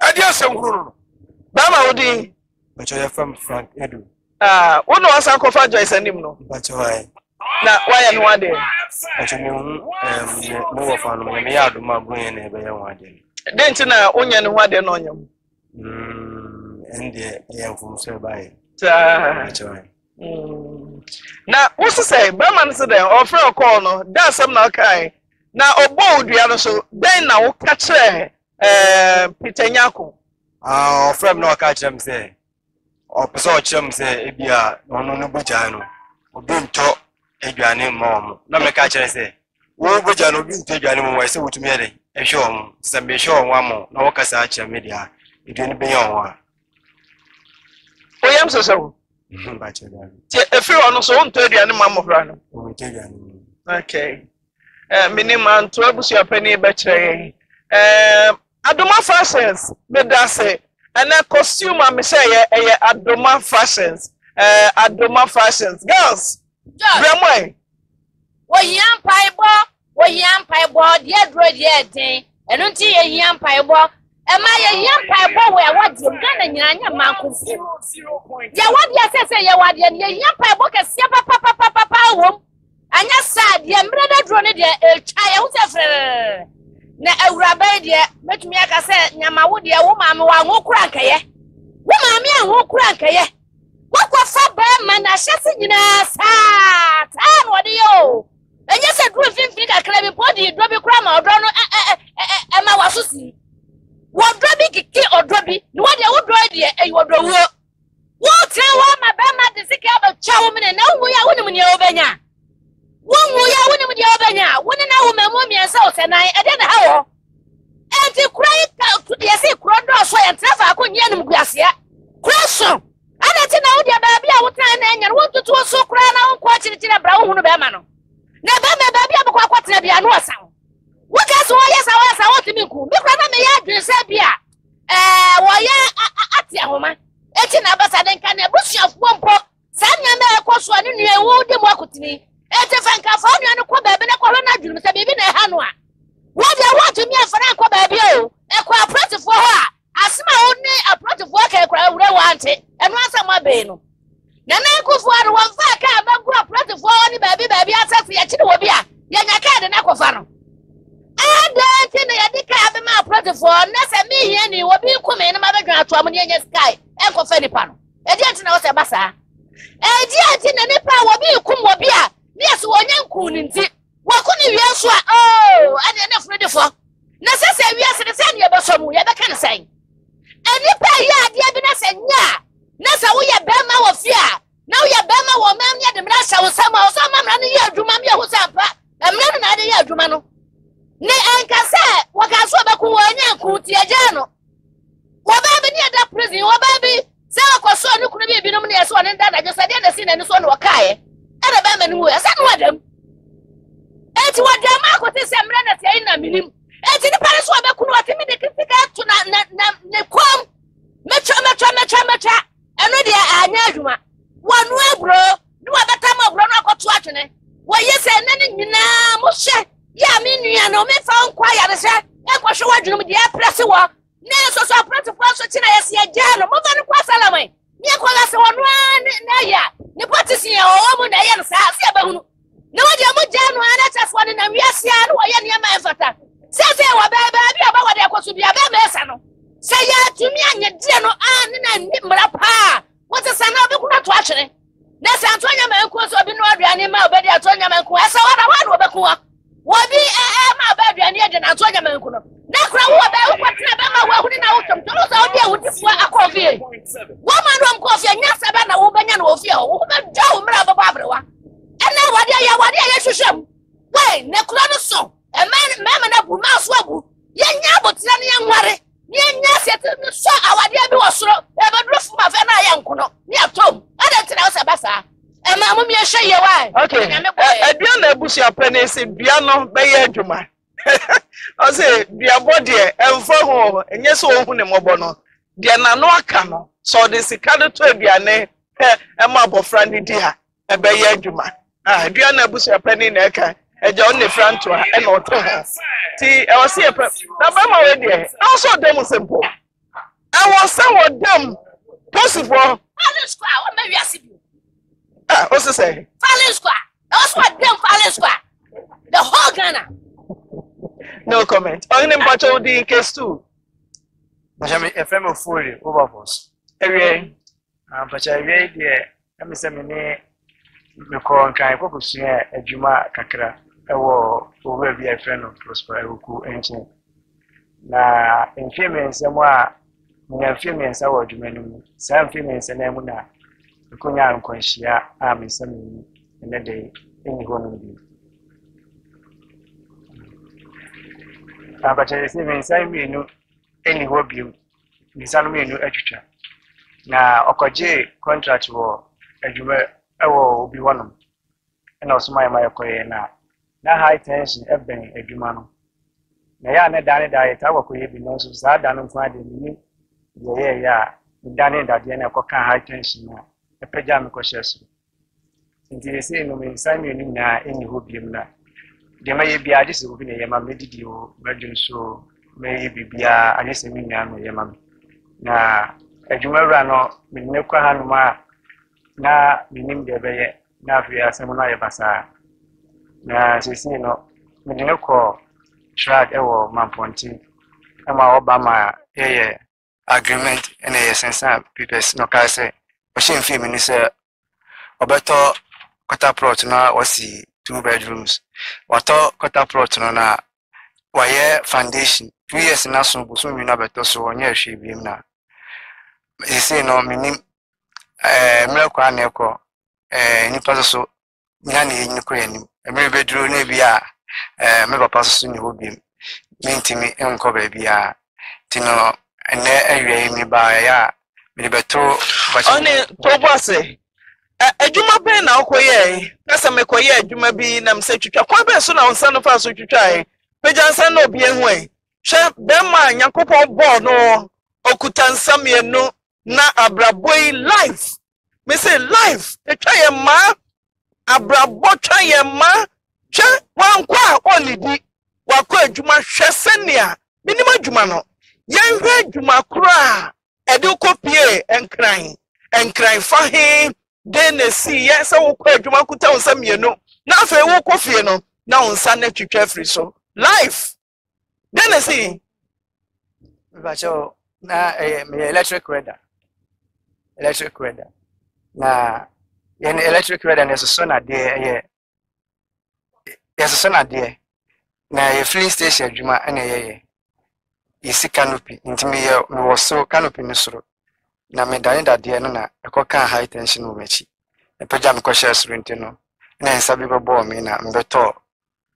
I dare say, Bruno. Bama Odi, but you are from Frank Edu. Ah, one was Uncle Fajoy's and him, but why? Now, why and one day? But you know, more fun when we are to my brain every one day. Then to now, only and one day on you. And the young from Survey. Now, what's to say? Bama said, or Frau Corner, that's some now cry. Now, a bold, we are so then now catch her. Peter Nyako. Ah, from no catch him say. Or Pesach him say, Ebia, no Bujano. Don't talk, Ebian, Mom. No, my catcher say. Well, Bujano, you take your animal, I say, to Mary. A show, some be sure one more. No, Cassach media. It didn't be on one. I am so. If you are not so, don't tell the animal of Rano. Okay. Minimum 12 your penny better. Adoma Fashions, Medase, and a costume, I say, Adoma Fashions, Adoma Fashions. Girls, Ramway. We young pieball, we young pieball, yet, right, yet, and until a young pieball, am I a young pieball where what's your gun and your mouth? Yeah, what yes, I say, you are your young pieball, and see a papa, and yes, sad, your brother drawn it, a child. Na awurabai de metumi aka se nyamawo de wo maame wa nwokura nkeye wo maame an nwokura nkeye wokofa ba man na hyese nyina saa taa no de yo enye se dru finfin kakra bi body dro bi kura ma odro no ma waso si wo dro bi kiki odro bi ni wo de wo dro de e wo dro wo te wo ma ba ma de sika ba chawo me na wo ya wo ni wo benya Wongu ya wuni mu dia obanya wuni na wo mamu miensa otenan ede na hawo enti krai ka dia se krodo so ya travel akonye num guasea question ana ti na wo dia baabi a wotan na enyan wo tutu so kra na wo kwa chirikire bra wo hunu be ma no na be me baabi a bokwa kwatena bia no osan wo ka so wo yesa wotimi ku me kra na me ya adwensa bia wo ya ati ahoma enti na basa den ka na busuafo mpo sanya me ekoso anu nuewu de mu akotini Ete fanka fonu anu kwa baby na kwa na dwuru se bibi na ha no a wo de wo to mi afana kwa baby o e kwa apprentice for ho a asema oni apprentice for ka kwa wure wante enu asama be no na na ekufu anu won fa ka ba gura apprentice for oni baby asase ya chiri wo bia ya nyaka de na kwa fa no ada ti na ya dika be ma project for Nessa me and you will be coming another ground to Ammonia Sky, Echo Fenipano. A gentleman was a bassa. A gentleman and a power be Kumbia. Yes, one young cooling. What could you answer? Oh, I didn't know ready for. Necessary, yes, and send you about some we ever can say. And you pay yard, you have been saying, yeah. Nessa, we are Bama of fear. Now you are Bama or Mamia, the Massa or some running here to Mamia who's up. I'm running out of here to Manu. Ne enkase wakaswa kuwanya kuti ajano wababe ni ada prison wababe sawa kwa so no kunu bi binom na yeso ne dana josade na sin ne so no wakae era ba manu ya san wadam eti wadam akote semre na tie na minim eti ni pare so be kunu atimi de kifika to na ne kom mecha eno de anya aduma wanu ebro ni wabata ma obro no akoto atwene wo yese nene nyina mo hye ya minu ya no me found kwaya de se e kwahwe wadwunom de aprese wo ne so so aprese fo so tina yesi agya no mo ba ne kwa salaman ne kwala se wono na ya ne potisi ya wo mu na ye no sa se ba hunu na wodi amogya no ana chafo ne na wiase ana wo ye ne ma efata se se wo ba ba bi aba wodi akosu bi aba ba esa no se ya tumi anye de no ana na ni mra pa wo se sana obi kuna to ahwere na se antonya ma enku so obi no aduane ma obedi antonya ma enku esa wa na obekuwa Wabi ma baby and yet I told you man could not about what never wouldn't out from those out there would a coffee. Woman rum coffee and yes about a woman and of you woman Joe Bravo Barbara. And now what yeah should show. Why Necrano so a man mamma mouse wabu Yanya but young worry Yanya so our dear was so ever roof of an iron cono near Tom and that's a bassa. Mammy, I show you why. Okay, I don't bush your pennies in Biano Bayer Juma. I say, dear body, and for home, and yes, oh, Hunemobono. Diana no cano, so this is called to a Biane, a marble friendly dear, a Bayer Juma. Ah, Diana bush your penny necker, a Johnny Frantua, and all things. See, I was here, but my dear, also them simple. I was somewhat dumb, possible. I just crowd, maybe I see. What's it say? Fallen squad. That's what them fallen squad. The whole Ghana. No comment. I'm going to put in case too. I'm a family of 40 over us. Every day, I'm sending me the call and kind of focus here at Juma Kakra. I will be a friend of Prosper Uku Engine. Now, in females, I'm a female, I will do some females and I'm not. Kunya and Quenchia, I'm in a day in home. But I receive inside me no any hobby, design me no editor. Now, Okaji contract war, and you will be one of them. And also my career now. Now, high tension, everything, every man. Now, I diet, I will be no suicide, I don't find the yeah, Danny that the end of high tension now. A pajama cautious. Until they say no means I mean, any hobby. There may be a disobey Yamma Medidio, Virgin, so may be a Anisemina Yamma. Now, a Jumarano, Minoko Hanuma, now we name the bay, now we are Samurai Bassa. Now, she said, no, Minoko, Shrag, Ewo, Mamponti, Emma Obama, a agreement, and a sense of people's no case. Machine feminist Oberto Cota Protona was the 2 bedrooms. Water Cota Protona Wire Foundation 3 years in Nassau, Busuminabeto, so on your she beam now. They say no meaning a milk and echo, a nipazo, nanny in Ukraine, a mere bedroom, nebia, a member passes in the wood beam, mean to me, uncle baby, Tino, and there a me by a. Beto, but only Tobase. A Juma Ben, I'll quay. That's a mequay, Juma bean, I'm said to try. Quite best on San of us to try. Pejansan no being way. Shall them mine, Yankopo Bono, Okutan Samia no, na Abraboy life. Miss life, a try a ma, Abrabo try a ma, Chan, one qua only di, Wakwe Juma Shasenia, Minima Jumano, Yang Juma Cra. I do copy and crying for him. Then they see, yes, I will cry. You want to tell some, you know, now if I walk off, you know, now on Sunday to carefree. So life, then they see, So na electric radar na yani electric radar na so na de na ye free station adwuma na ye si canopy ntimi ye wo so canopy ni soro na me dan da de no na ekoka high tension wo machi e pejam ko share soro ntino na nsabe bebo me na mbeto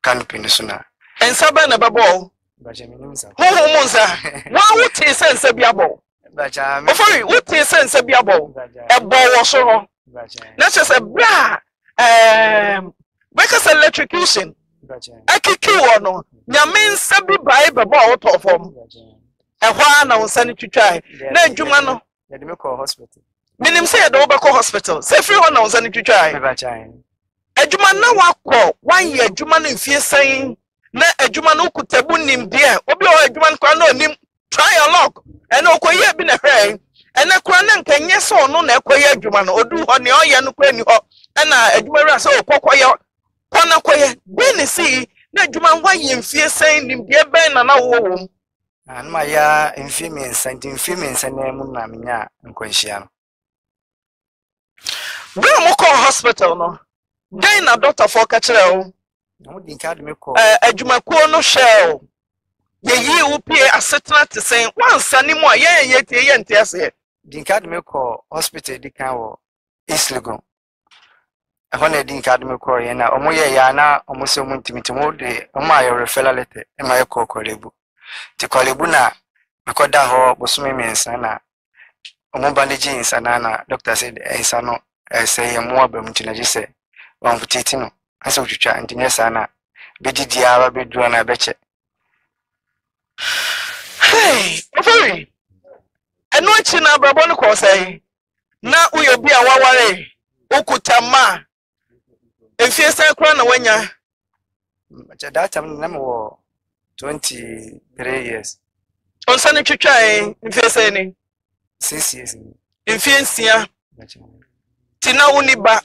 canopy ni so na nsabe na bebo Bajaminza. Who Monza? Why would he sense a biabo? Bajam. Sorry, would he sense a biabo? A bow or so. Not just a blah. Because electrocution. I can kill or no. Your men sabi by the bow to form. A one I will send it to try. Then Jumano. The Miko Hospital. Minim say a Dobako Hospital. Say free one I will send it to try. A Jumano walk 1 year Juman in fear saying. Na adwuma no kutabu nim de obi o adwuma nkwa na onim trial log ene okoye bi na hwe ene kura na nkanye so no na ekoye adwuma no odu ho ne oye no kwani ho na adwuma ri ase okokoye kona koye beni si na adwuma nwa yemfie sen nim de ben na wo anuma ya mfie mensa na mu na menya nkonhia no bro mo ko hospital no den na doctor for kachrewo no din card me call adwumakuo no shell ye yi upie asetna te sen wansane mu a ye tie ye nte ase din card me call hospital di kan wo isligo ehone din card me call ye na omoye ya na omose mu ntimitimu de omaye referral letter emaye call kolebu ti kolebu na mekoda ho bosome mensa na omobandeji insana na doctor said insano say mu abam tinaje se wanvutiti no asa uchucha ntinya sana bedidi aba bedua na beche hey ofori eno chi na brabo no ko sai na uyobi a waware okutama emfie sai kura na wanya macha data na mo 23 years onsa ne twetwa emfie sai ni 6 years emfie nsia tina uniba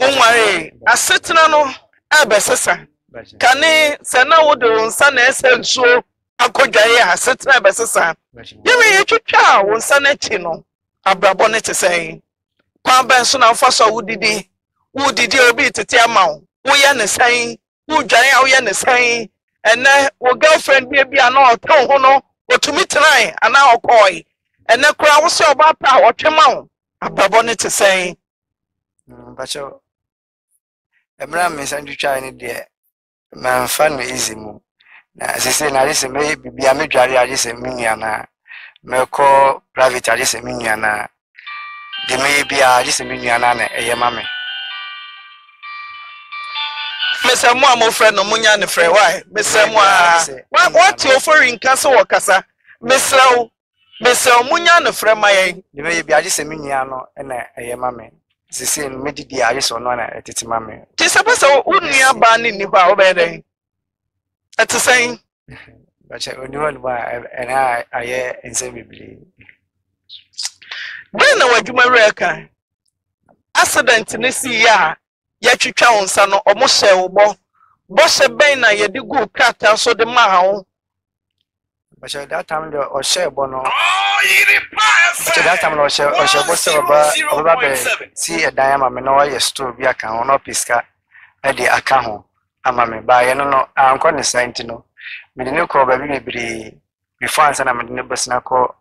unware asetna no abesesa kane sana wodo nsa na esenso akodwaye asetna abesesa yeme yetwetwa wonsa na chi no abrabo ne tesen kwan ben so na mfaso wudidi obi tete amawo uya ne san wudwan a uya ne san ene wo girlfriend bi ana otan ho no otumi tran ana okoi ene kura wo se oba pa otwemawo abrabo ne tesen bacho Emra me sandu try ni de man fan easy mu na sese na lese me bibia me dware alese minya na me ko private alese minya na de me bibia alese minya na eye mame me se mu amo friend no munya ne friend why me se mu a what you foreign kasa wo kasa me se munya ne friend mayen de me bibia alese minya no na eye mame sisi me didi ayeso no na etetima me ti sapasa unia ba ni ni kwa obede etisan bache onwa ba ana aye ense bibili when na wadwuma reka accident ne si ya yatwetwa onsa no omohye wo bo she ben na ye di go krata so de ma ho bache that time the ohye bo no that time no she boss oba be see a diamond me no ye store bi aka ho no piska e de aka ho amame ba ye no anko ne senti no me ne ko ba bi mebiri me fansa na me ne basna ko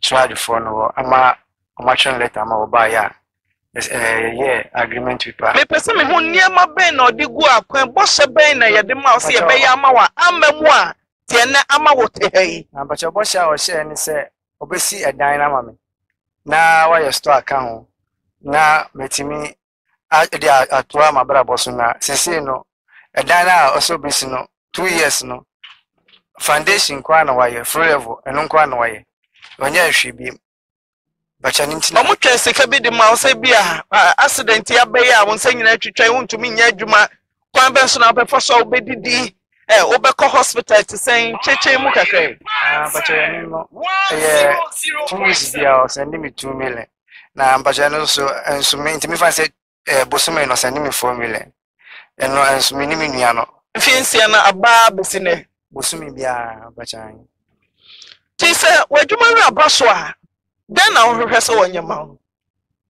charge for no ama commission letter ma oba ya agreement paper me person me ho niam ben no de go akwan bosse ben na ye de ma o se ye be ya ma wa amamu a tie na ama wo te hei abacho bosse a o she ni se obesi edan na mame na wa store account na metimi ade atua mabra boso na sese no edan na oso besi no 2 years no foundation kwa na waye floor level eno kwa na waye onye hwe bi bacha ninti na mutwe sika bi de ma osa bi a accident ya be ya won sanyina atwetwa wontumi nya adwuma kwan ben so na obefoso obedidi Obeko hospital to saying Cheche Mukake. But yeah, sending me 2 million. Now, but I also and so me to me fancy Bosome or sending me 4 million. And no, and so many miniano. Finciana a barbicine. Bosumi, yeah, but I. She said, "Where do my brassoir?" Then I'll rehearse on your mouth.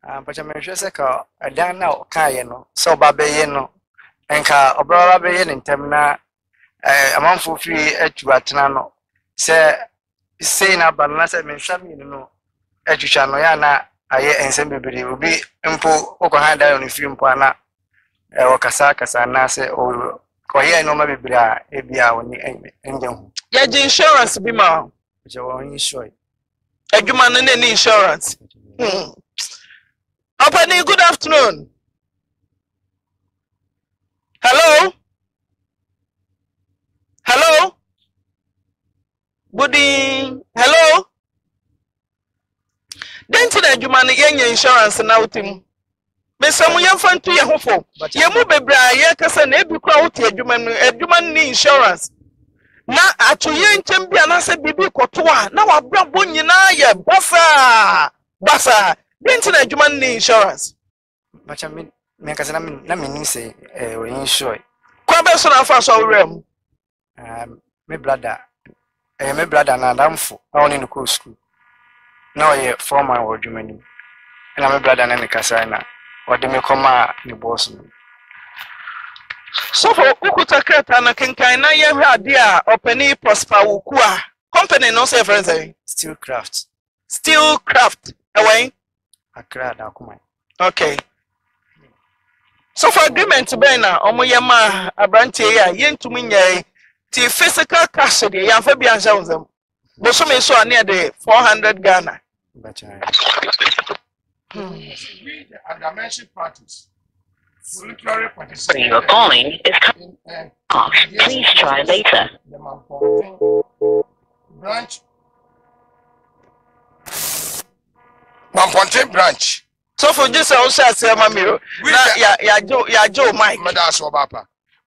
But I'm interested in Dan now, Cayeno, so Babayeno, and Car, Obra Bayan in Termina, a month for free at Batanano. Say, saying about Nasa Meshamino, at Chanoyana, I hear and send me will be Impo Okahanda on the film Pana or Casacas and Nasa or Coya no maybe Ebia on the engine. Yet the insurance be more, which I won't insure. A human in any insurance. Opening, good afternoon. Hello? Hello? Good evening. Hello? Then to the human again, insurance and out him. But some young fan to your hopeful. You move a briar, Cassan, every crowd, a human insurance. Na atuye nchembi anase bibi kotoa na wabra bonye na ye basa binti na juma ni insurance bacha mekase na mini se we insure kwa beso na fa so rem my brother na damfo na woni no ko school na oye former wodjuma ni na my brother na mekase na odi me koma ni boss ni. So for Ukutakata and Kinkaina, you had dear Openi Prosper Wukua company, no say friends. Steelcraft away. Okay. So for agreement to Bena, Omoyama, Abrantia, Yen to Minye, the physical custody, Yafabian Johnson, Bosome so near the 400 Ghana. But we the dimension parties. Your calling is coming off. Please try later. Branch. So for this, I also say, Mamiro, yeah, Joe, Mike.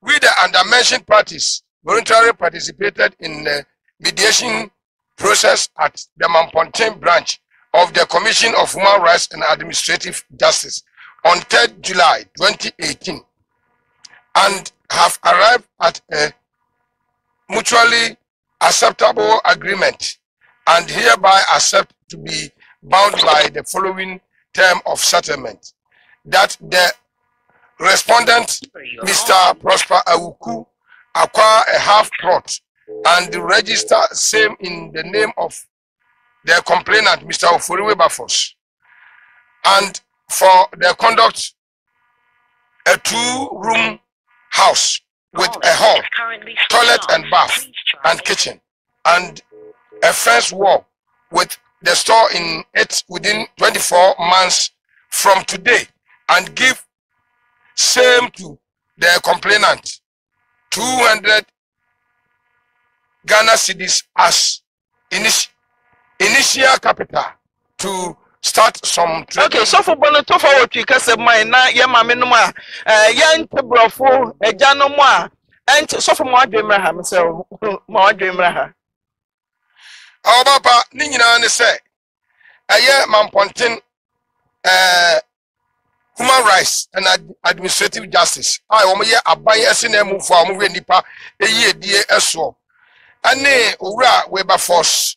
We, the undermentioned parties, voluntarily participated in the mediation process at the Mampontin branch of the Commission of Human Rights and Administrative Justice on 3rd July 2018 and have arrived at a mutually acceptable agreement and hereby accept to be bound by the following term of settlement, that the respondent Mr. Prosper Awuku acquire a half plot and register same in the name of the complainant Mr. Ofori Webafos, and for the conduct a 2-room house with a hall, toilet and bath and kitchen, and a fence wall with the store in it within 24 months from today, and give same to the complainant 200 Ghana cedis as initial capital to start some trade. Okay, so for Bonato for what you can say, my Yamaminuma, young Brofo, a Janoma, and so for my dreamer, himself, my dreamer. Our papa Nina said, I am Mampontin Human Rights and Administrative Justice. I am here a bias in a move for moving Nipa, a year, dear Eswell, and nay, Ura Webafos,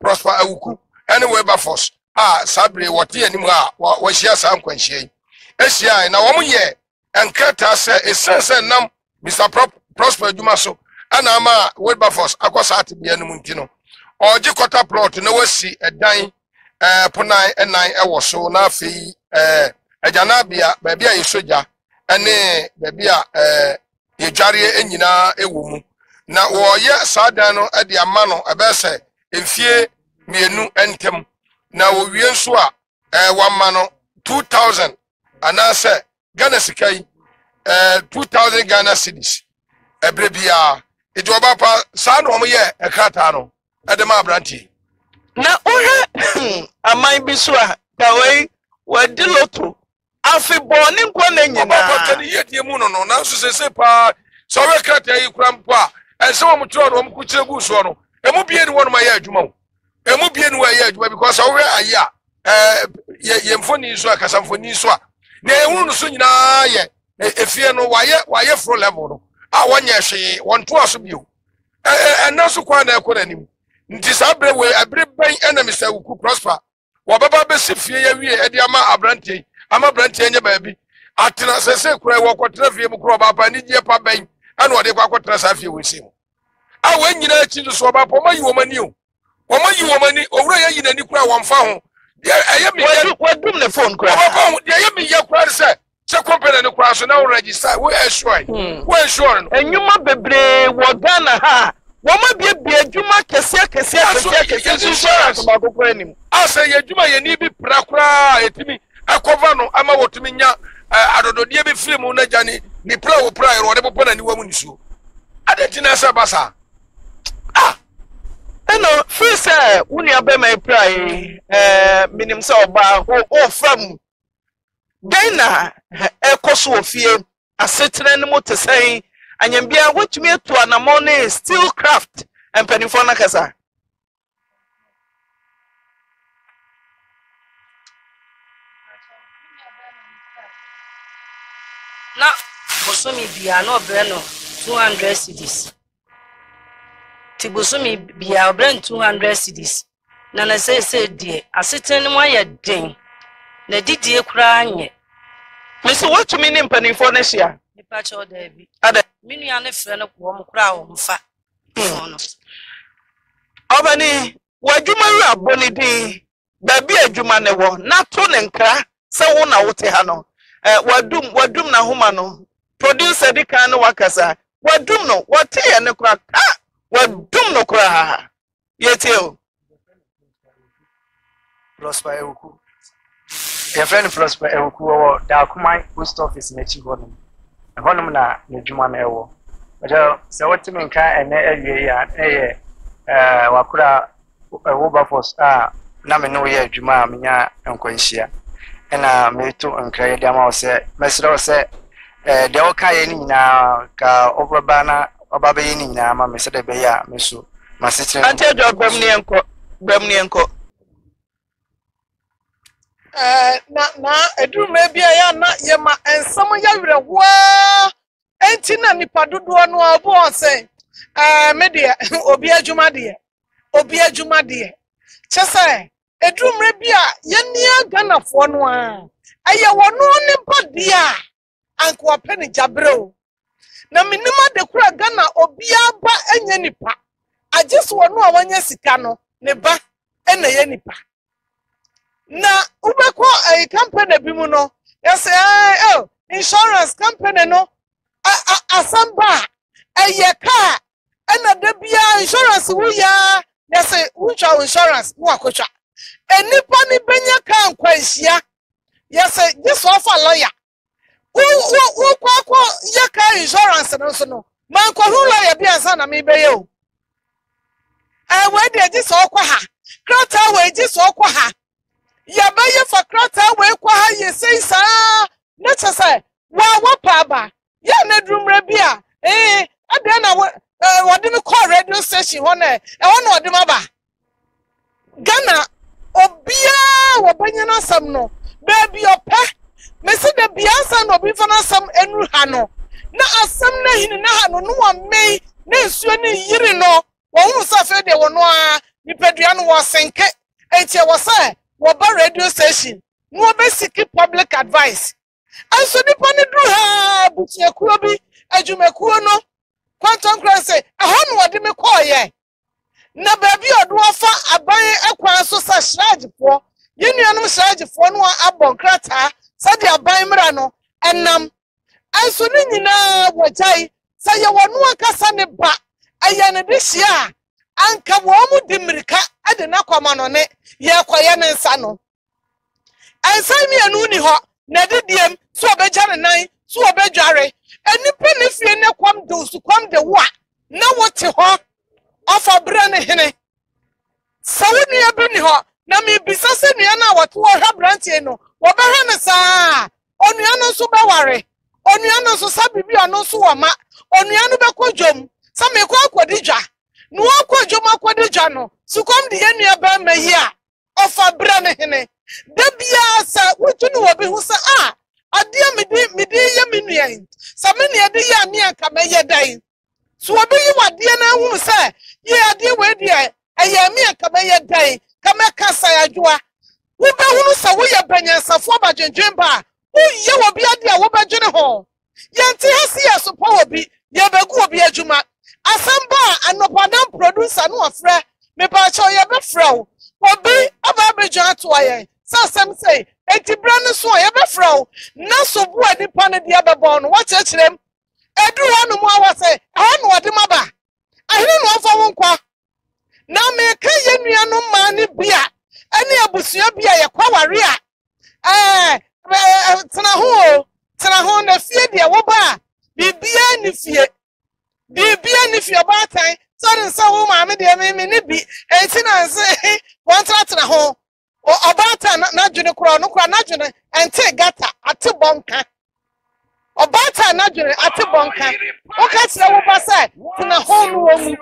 Prosper Awuku, and Webafos. Ah, Sabri, what ye anymore? What she has some question. Esia, now one year, and Kata said, a sense and num, Mr. Prosper Dumaso, and Ama Webafos, Aquasati, and Muntino, or Jacota plot to no see a dying, Ponai and 9 hours, so now fee, a Janabia, Babia, a soldier, and a Babia, a Jaria, and Yina, a woman. Now, or yet Sadano at the Amano, a Bessa, if ye me new entum. Now we answer 1 man 2000 and I say Ghana Sikai 2000 Ghana cedis. Ebrebia it was about Sano Moya a Catano at the Mabranti. Now, I might be sure that we did lotto. I feel born in Guanayana. Now, so say, so I can't tell you, Grandpa, and some of them could say, Gusano, and we'll be in one of my age, Jumo. Because I ya Yemphony Swa Casamphony Swa. Nay, soon if you know why you're for level. I 1 year she 1 2 hours of you. And now so quite any. Ntisabre we abre ban enemy se wo prosper. Wo baba be sefie ya wie e de ama abrante. Ama abrante enye baabi. Atena sese kura wo kwotena fie mu kura baba ni je pa ban. Ana wo de kwa kwotena sa fie we se mu. A wo nyina chi so baba po mayi wo mani o. Wo mayi wo mani owura ya yina ni kura wo mfa ho. De aye mi ya kwa dum na phone kura. De aye mi ya kura se se company ni kura so na register we assure. We assure no. Enyuma bebre wo Ghana ha. Wama bie juma kese insurance magoko enim ase ye juma ye ni bi prakura etimi akova no ama wotumi nya adododie bi film na jani ni pra ero ne popo na ni wamu nisuo adetina se basa ah eno free se unia be my pray minim se oba o fam dena ekoso ofie asetre ne motesen anyambia wetumi etu ana money steel craft empenifo na kasa na bosumi bia na obreno 200 cedis ti bosumi bia obreno 200 cedis na na se die aseten mo ya den na didie kura anye me so wetumi ni empenifo na hia Pacho Debbie. Ada minu ya ne frɛ no kɔ mkura wo mfa. Ono. Obani wadwuma wi aboni di ba bi adwuma ne wo na to ne nkra se wo na wote ha no. Wadum na homa no. Producer di kan no wakasa. Wadum no wote ye ne kura. Ah, wadum no kura ha. Yete o. Prosper Ewuku. Your friend Prosper Ewuku wo da kuma post office na chi gono. Honumna Nijuma Ewo. But so what to mean can wakura woba for star namino ye juma minya and quenchia. And me too and cry dama se Mesro se de okaini na ka obrabana obabayini na ma mesede beya mesu masitri Ante do bemni enko na edru maybe ya na yema ensamo ya wirewa enti na nipa dodo no abo onse me de obi adwuma de chese edru mrebi a yenia ganafo no a aye wono ne bodi a anko apeni jabreo na minima de kura gana obi aba enye nipa ajeso wono a wanya sika no ne ba ene ye nipa na ubeko a company bi mu no yesi insurance company no asamba eye car another bia insurance wo ya yesi ucha insurance wo akotwa enipa ni benya kan kwanhia yesi this offer lawyer wo kwakwo ye car insurance no so no man ko hu lawyer bi ansa na me beye o we dey this okwa ha crowd we this okwa ha ya ba ye for krata we kwa ha ye sei saa na chese wa pa ba ye na drumre bia ada na wode me call radio station ho na e ho na wode maba Ghana obia wo banya na sam no baby opa me se da bia sam no bi fa na sam enu ha no na asam na hin na ha no no wa mei na nsuo ni yiri no wo hu sa fe de wo no a ni pedua no wo senke entie wo sa Waba radio station, no basic public advice. And so the pani drew her, but ye kubi, and you make no quantum cranse, a home what me call ye. Na baby or dwarf a bay a quan so such charge for union charge for no abon crata, said ya by Mirano, and so nina what I say ya one one cassane ba, a yan this year, and come woman dimrika. Na kwa manone ye kwa ye nsa no ensa mi anu ni ho na dediem so obejare nan so obejare enipa ne fie ne kwam de su kwam de wa na wote ho ofa bre ne hene sawo ni abi ni ho na mi bisase nua na wote wo hwa brantie no wo be hwa ne saa onua no so be ware onua no so sabibi ono so wo ma onua no be kwadwom sa me kwa akwadidwa no akwadwom akwadidwa no so come the enua ba me here ofa bra ne hene da bia sa wotu no obi hu sa ade me di ye me nuan sa me ne de ya me aka me ye dan so obi yi wade na hu sa ye ade we dia Eye mi akaba ye dai kameka sayadwa wo be hunu sa wo ye benyansa fo ba dwendwemba wo ye wo bia de a wo ba dwene ho ye nti hasi ye support obi ye be gu obi adwuma asamba anopadam producer no afre me ba cho ye be frɛ obi aba be dwan to aye sasem sei enti bra no so ye be frɛ na so bu adipa ne de abebɔ no wo kyerɛkyerɛm edu hanu mu awase hanu ode maba ahinu no afɔ wo nkwa na me ka ye nuano ma ne bia ani abusua bia ye kwaware a tena ho na fie de wo ba bibia ni fie ba tan so den so wo ma me de me ne bi e ti na nse wontra tena ho oba tan na dwene kura no kura na dwene ente gata ate bonka oba tan na dwene ate bonka wo ka tira wo ba se tena ho no wo mu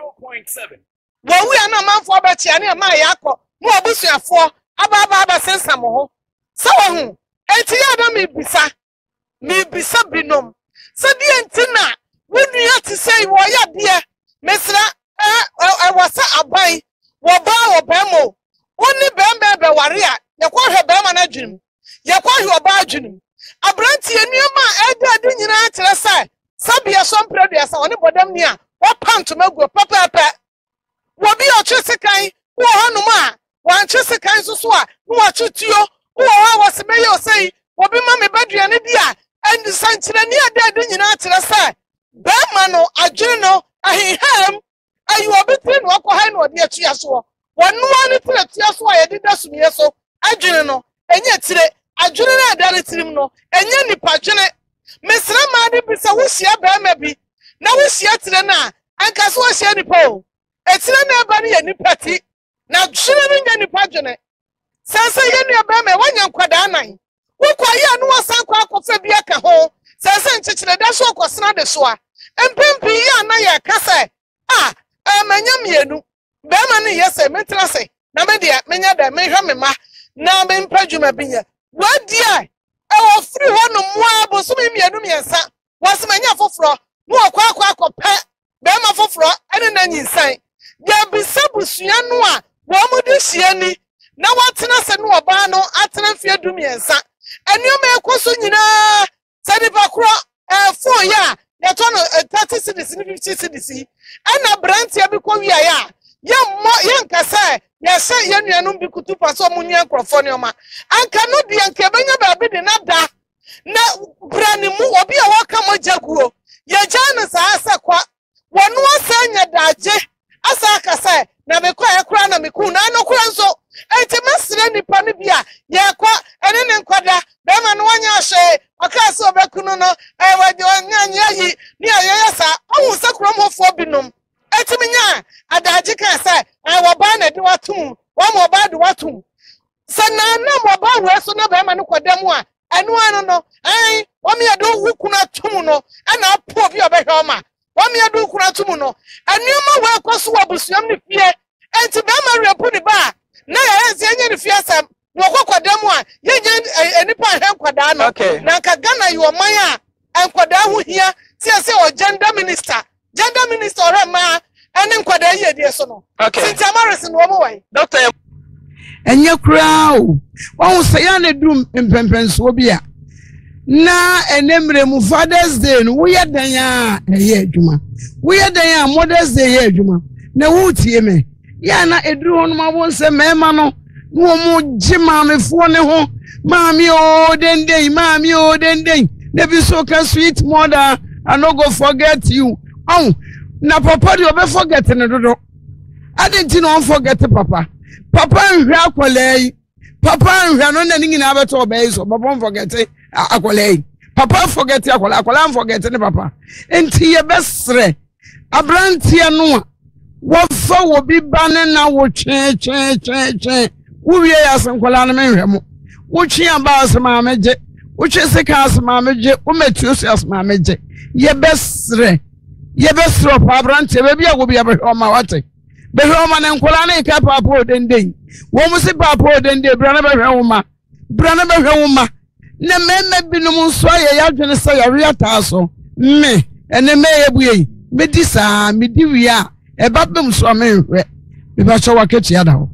Well, we are not man for Betty and my Yako, who are busy for Ababa sends some more. So, who? Etiada me bisa binum. So, dear Tina, when you have to say, why, dear, Messra, I was a bay, Waba or Bemo, only Bembe warrior, you call her Bemanagin, you call your bargain. A brandy and your man, Edda didn't answer, sir. Sabia some previous on the bottom near, or pound to milk with papa. Wobi ochisikan wo hanuma wan chisikan susu a wo atutio wo ha wasemeye osei wobi ma me baduane dia and santirani adadu nyina atira sa be ma no adwene no ahiham ayi wobi tire no akoha na ode atua so wonu ani tire atua so a yedi dasumiye so adwene no enye tire adwene na adare tirim no enye nipa dwene mesra ma de bisa wo hia be ma bi na wo hia tire na anka so wo hia nipa o Etire na eba ni yani pati na jire ni yani padwene sense yenu eba me wanya nkwada anan wo kwa ye anu wasankwa akofa bia ka ho sense nchechire da so akosena de so a mpempi ye anan ye kase ah amanya mienu be ma ne yese metra se na me de menya da mehwa mema na me mpadwuma biye wo de e wo firi ho no moa bo so me mienu miensa wasemanya foforo no akwa akopa be ma foforo ene na nyinsan ya bisabusua no a wo modihie ni na watena se no oba no atena fie dum yensa enioma ekoso nyina sadi bakro fo ya na to no 30 cedis ni 50 cedis ena brantia bi kwa wiya ya mo ya nkasa ya se ya nuanum bi kutu pa so munua krofo ne oma anka no bi anka benya ba bi de na da na brani mu obi a waka mojaguo ya jana sa asa kwa wono asanya daje asa akasa na mekwa ekura na meku na anokura nso enti mesre nipa ne bia ye kwa ene ne nkwada be ma no anya ahye akase obekunu no ewaje onyanya yi ni ayeyesa owu sakura mhofo binom enti menya adaje kasa ayi woba na de watum wo mo ba de watum sana na mo ba wo so na be ma no kwada mu a enu anu no ai wo me do wukuna tum no ana apo bi obehwa ma Wami adu kuna tumu no. Anioma wa kwa suwa busuyamu ni fie. Enti bema repu ni ba. Na ya enzi enye ni fie sa. Nwakwa kwa demwa. Yenye enipa he mkwadana. Okay. Na kagana yu omaya. Mkwadahu hiya. Siya sewa gender minister. Gender minister ore maa. Eni mkwadahi ye diye sono. Okay. Sinti amare sinu wamu wai. Doctor. Enye kurao. Wangu sayane du mpempensuobia. Na enemre mu Father's Day no we dan ya ye adwuma we dan ya Mother's Day ye adwuma na wo tie me ya na eduru ho no ma wo nse mema no wo mu jima me fo ne ho mami o denden na bi so ka sweet mother I no go forget you oh na papa you be forget ne dodo I didn't know forget papa nhwe akolei papa nhwe no na nyina abeto be so papa forget it akolei papa forget akola akola forget ne papa enti ye besre abrantie no wo fa wo bi bane na wo che wo wie ya sankola no menhwem wo che abas ma meje wo che sekas ma meje wo metusias ma meje ye besre pa abrantie be bia go bia be ma wate be ma ne nkola ne ka pa po denden wo mu si pa po denden brana be hwema na meme binum so ye yadwene se ye reata so me ene me ye buye me di sa me di wi a e ba bem so me hwe Ibashawa keti ya daho.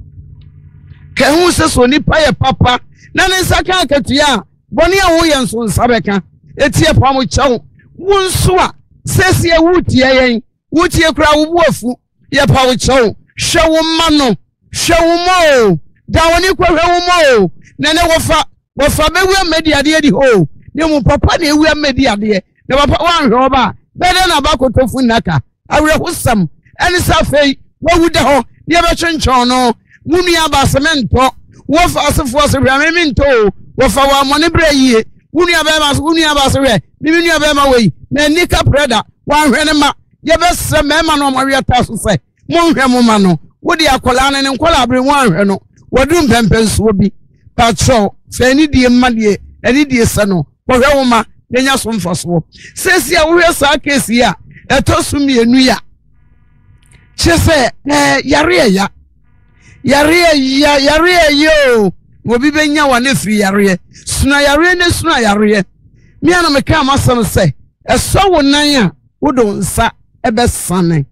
Kehu se soni paye papa. Nane saka keti ya. Boni ya uye nsu nsabeka. Etie pamu chao. Unsua. Sesi ya uti ya yen. Uti ya kura uwofu. Ya pamu chao. Shewu mano. Shewu mao. Dawani kwa shewu mao. Nene wafa. Wafa mewe medi adie di ho. Ni mpapa ni uwe medi adie. Ni papa wanroba. Bede na bako tofu naka. Awe husam. Eni safei. Wawudaho, niyabachin chono, muni abasemento, wafa asifwasi reminto, wafa wa monibreye, muni abasire, mimi abema wei, ne nika preda, wanrenema, yabese mema no maria tasuse, munhe mumano, wudi akolane ni mkolabri wanreno, wadum pempens wobi, patso, fe nidi emadie, nidi esano, wawe wuma, nenya sumfaswo. Sesia uwe saa kesia, etosumi enuya, Chese, yarie ya. Yarie ya, yarie yo. Mwabibe nyawa nefri yarie. Suna yarie ne suna yarie. Miana meka masana se. Eso wunanya, udo nsa, ebe sane.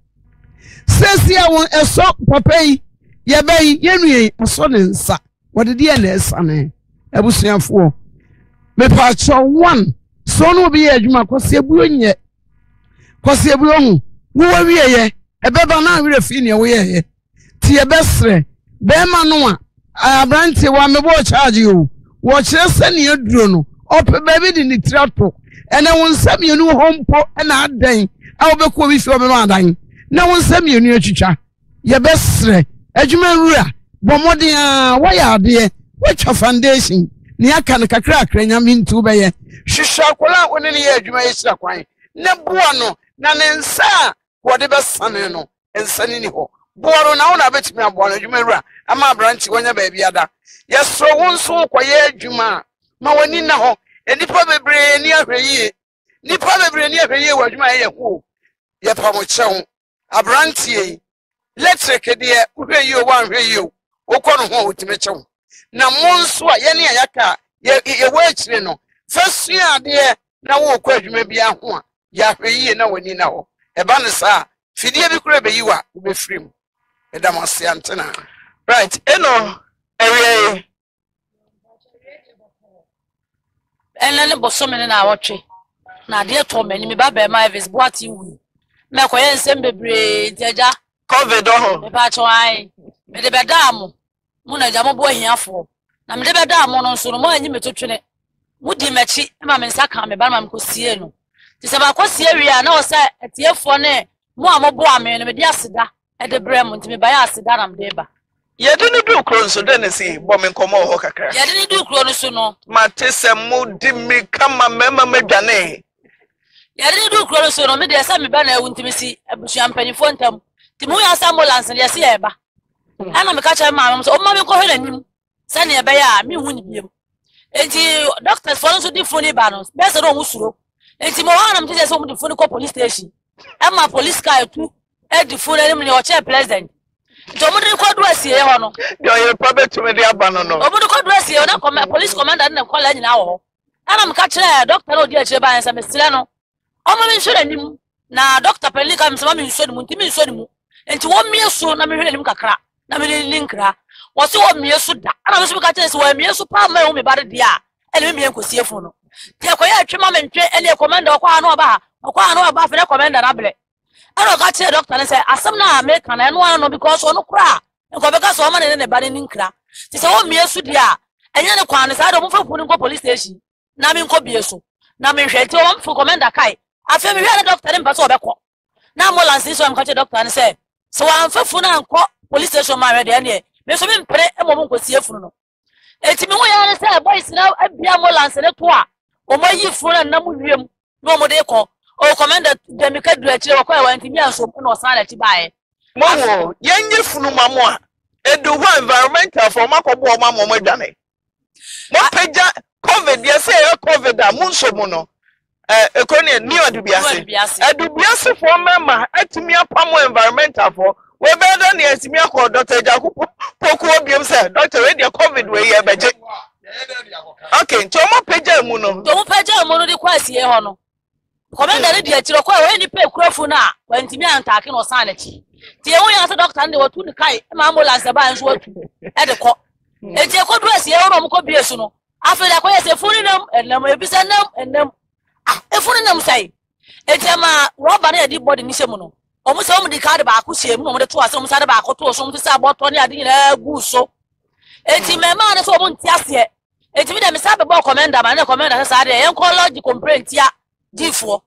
Sesi ya wun, eso papei, yebei, yenu ye, eso ne nsa. Wadidiye ne esane. Ebu sinyafuo. Mepacho wan. Sonu wabiye juma, kwa siebuyo nye. Kwa siebuyo ngu. Uwewe ye. Ebeba na wirefini aweye ti ebesre be manwa abranti wa mebo charge yo wo kirese ne eduro no ope baby di nitrato ene wonsami enu hompo ena adan awo beko wi fi obema adan na wonsami enu atwitwa ye besre adwuma rura bomodin a waya ade wetwa foundation ne aka ne kakra akra nyame ntu beye hwehwa kola woni ne ye adwuma ye sira kwan ne boa no na ne nsa What the best son in no and sunny ho. Boro now na bet me abono jumera. Ama branch wanya baby ada. Yes so won so kwaye juma. Ma wani na ho. E nipa bebre ni ahweye. Nipa bebre ni ahweye wa juma ye ho. Ye pa mo chew. Abrantie. Letreke de uhweye o wan hweye o. Okọ no ho otime chew. Na monso a ye ne ayaka ye wa chire no. Fasua de na wo kwa juma bia ho a. Ya hweye na wani na ho. Ebanisa fidie bi kure be yiwa ube frame edamase antena right eno ewe enene bosome na awotwe na de to mani me ba be ma evis boati wu me koye nsem bebre jaja covid ho me ba cho ai me de bedam mu na jamo bo hiafo na me de bedam no nso no ma anyi metotwene mudi machi ma me nsaka me ba ma mkosie no Tisaba kwa siyeria na wasa etiyefo ne mwa mobo amene me dia sida e de brem ntimi ba ya sida na mdeba yedi ni du kro nso de ne si bo me nkomo ho kakra yedi ni du kro nso no matesemu di mi kama mema medwane yedi ni du kro nso no me de sa me ba na ewu ntimi si abusu ampanifo ntam timu ya ambulance ne se eba ana me ka cha maam so o ma me ko hela nim sa ne eba ya me hu ni biem enti doctors for nso di phone ba no be se no wusuro Enti mo wana mtije so mudi phone ko police station. Emma police car tu e di phone ni me o che president. Nto mudi ko do asie ho no. Do you private me di abano no. Obudi ko do asie na come police commander na call nyina ho. Ana mka kire doctor odi a kire ban se me sire no. Omo me nsure nim na doctor pelika me se ma me nsure nim, ntimi nsure nim. Enti wo mie so na me hwere nim kakra. Na me linkra. Wo se wo mie so da. Ana me so mka kire se wo mie so pa ma wo me bare dia. Ele me nkosie fo no. Tekoye atwema mentwe ene commander okwa ano aba fene commander na ble ano ka che doctor ne se asem na america na eno ano because ono kra enko beka so ma ne ba ne nkra ti se o miesu dia enye ne kwa ne sa do mo fa puni ko police station na me nko biesu na me hwete o mfo commander kai afa me hwele doctor ne mpa so obekọ na ambulance so am ka che doctor ne se so wan fa funu anko police station ma hwe de ne me so me mpre e mo mo nkosie funu no enti me ho ya ne se boys na abia ambulance ne to a Omayi funa na muwiem no mode ko o commander demika dura kire wakwa wanti mi anso na osana ti bae mowo yenye funu mamu a edo ho environmental for makobo mamu madwane mo peja covid ya se covid a munso mu no ekonie ni odubiase adubiase for mama atimi apamo environmental for we better ni atimi akọ doctor Jakubu pokuo biem se doctor we dey covid we ye beje Okay, Tomo Peja Muno. Tomo Peja Muno de Quasi Hono. Commander, any pay crofuna when Timian taking or sanity. The only answer doctor and they were to the kai, Mamma as the bands were at the court. And Jacob was the old uncle Biosuno. After that, where's a funnel and them will be sent them and them. A funnel say, a Jama Robert, a deep body Nissamono. Almost only the card about Cusium, the two are some side about or some to Sabot Tony Adina Gusso. A Timman is almost just yet. A Timmy Sabot commander, and a commander has had a uncle lodge complaint here. D4.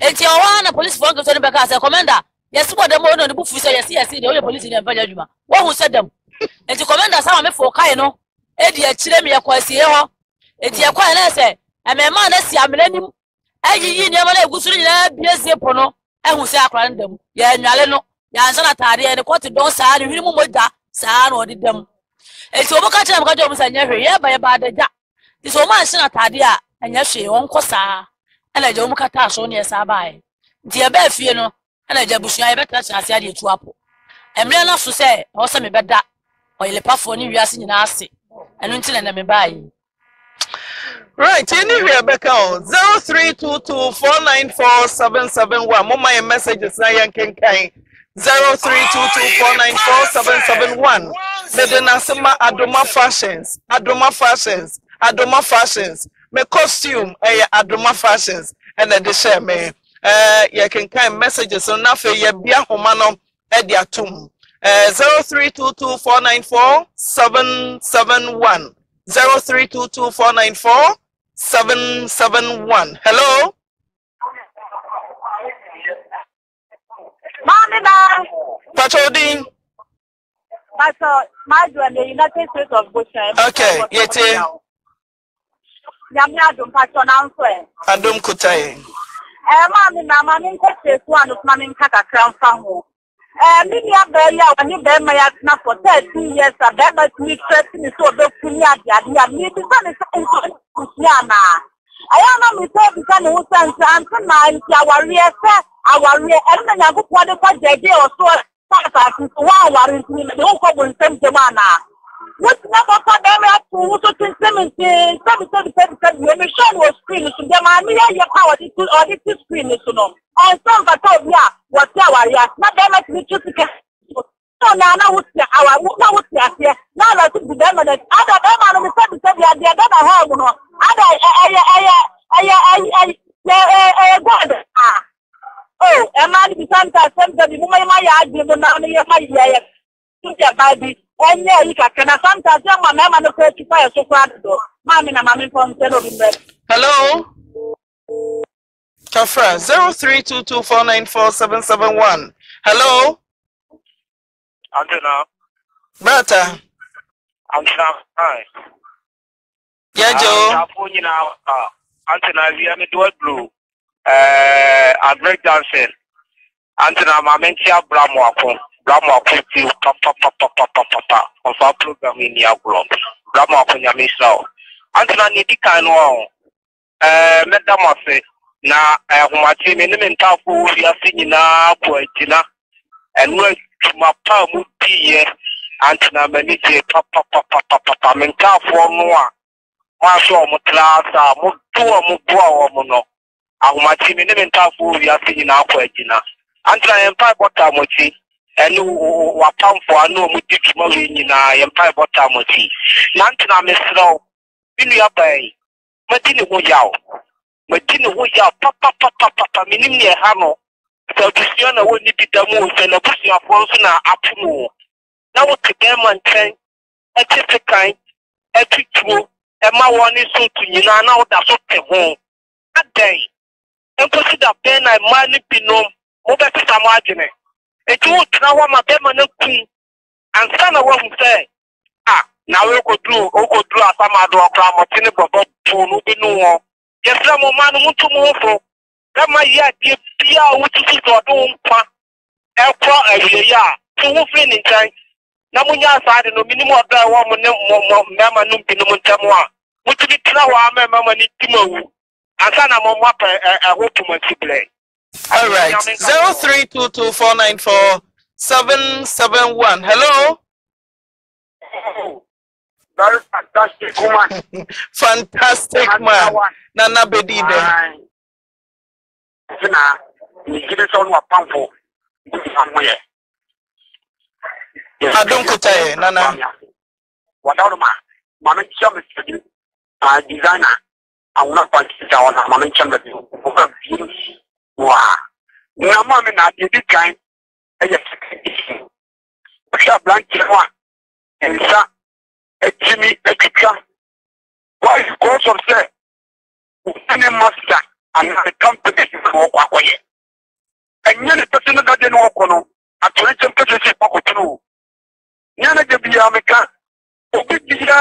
It's your one police phone to send back as a commander. Yes, what the morning on the book we say, yes, the only police in the Benjamin. What who said them? And to commander some for Kaino, Eddie Chiremia Quasiero, it's your quite answer. And my man, let's see, I'm letting him. I never go through the Biasepono, and who say I ran them. Yan Naleno, Yansana Tari, and the quarter don't sign, you remove that, sign or did them. It's over catching up and every year by about the jack. This old man, Tadia, and yes, she won't costa. And I don't cut us on your sabbath. Dear Belfiano, and I jabush, I better as I did to apple. And real enough to say, or something about that, or you'll pass for New Year's in Nasty, and until I may buy. Right, anyway, Becca, 0322494771. My message is Nayan Kenkai 0322494771. Medenasima Adoma Fashions. My costume, Adoma Fashions, and the share me. You can kind messages on Nafe Yabia Homano at their tomb. 0322494771. 0322494771. Hello? Patrolling. Pastor, Madam, the United States of Goshen. Okay, yeah. Yamiadum Patron Answer. Adum Kutai. Mamma, Texas, one of Mammy Kaka Crown Family. Minia Bella, when you bear my ass for 30 years, a better sweet person so the Punia, me to Kusiana. I am a mistake, who sends answer mine, our rear, our rear, and I would qualify the day or so. Wow, no problem, Semana. What's never for them at 270, 777, when the show was screened to them, I mean, your power to audit the screen is to know. On some but yeah, what's our yes, not them at me to get. So now, now, now, I took the them and other them on the 777, the other home, no, I God. Oh, a man becomes a sense of my idea, but now you're my yes, took your baby. And yeah, you can sometimes my mamma no certify so far to go. Mammy from Telobin. Hello? Kafra 0322494771. Hello? Angela. Brata. Angela, hi. Yeah, Joe. Angela, we are in dual blue. I break dancing. Angela, my mentia Bramwapon. Rama Putu, Papa, of our program in Yagrom. Rama Punyamiso. Anthony Dicano, Medamase, na, Humatim, and Tafu, we are singing now, Poetina, and went to my palm, dear Anthony Meniti, Papa, Mentafu, Moa, Marshal Mutlasa, Mutua, Mono, Humatim, and Tafu, we are singing now, Poetina. Anthony and Pipota Mochi. And what time for a no mutual in our empire bottom of tea? Lantana Miss Row, Bilia Bay, Martino Hoyao, Papa, Minimia Hamo, so Christiana will need the moon and a pushing of Rosina up to more. Now what the German train, a chip kind, a trick true, and my one is so to you now that's what they want. That day, and consider Ben I might be known over to some argument. It would now my permanent queen and son of one say, ah, now we could do, as a matter of crime or tinnitus to be no more. Yes, some man want to move for that. My yard, you be out to sit or don't pass a crowd every year. So, who finish time? Namuya side and no minimum of that woman, no mamma, no minimum tamoa. Which is now our mamma, and son of one map, I hope to play. All right, 0322494771. Hello. Oh, that is fantastic woman. Fantastic man. Nana Bedide. Master and the company for Quakoye. And yet, the person that they know, I told them to say, Pocotu. Yana de Biamica, Obita,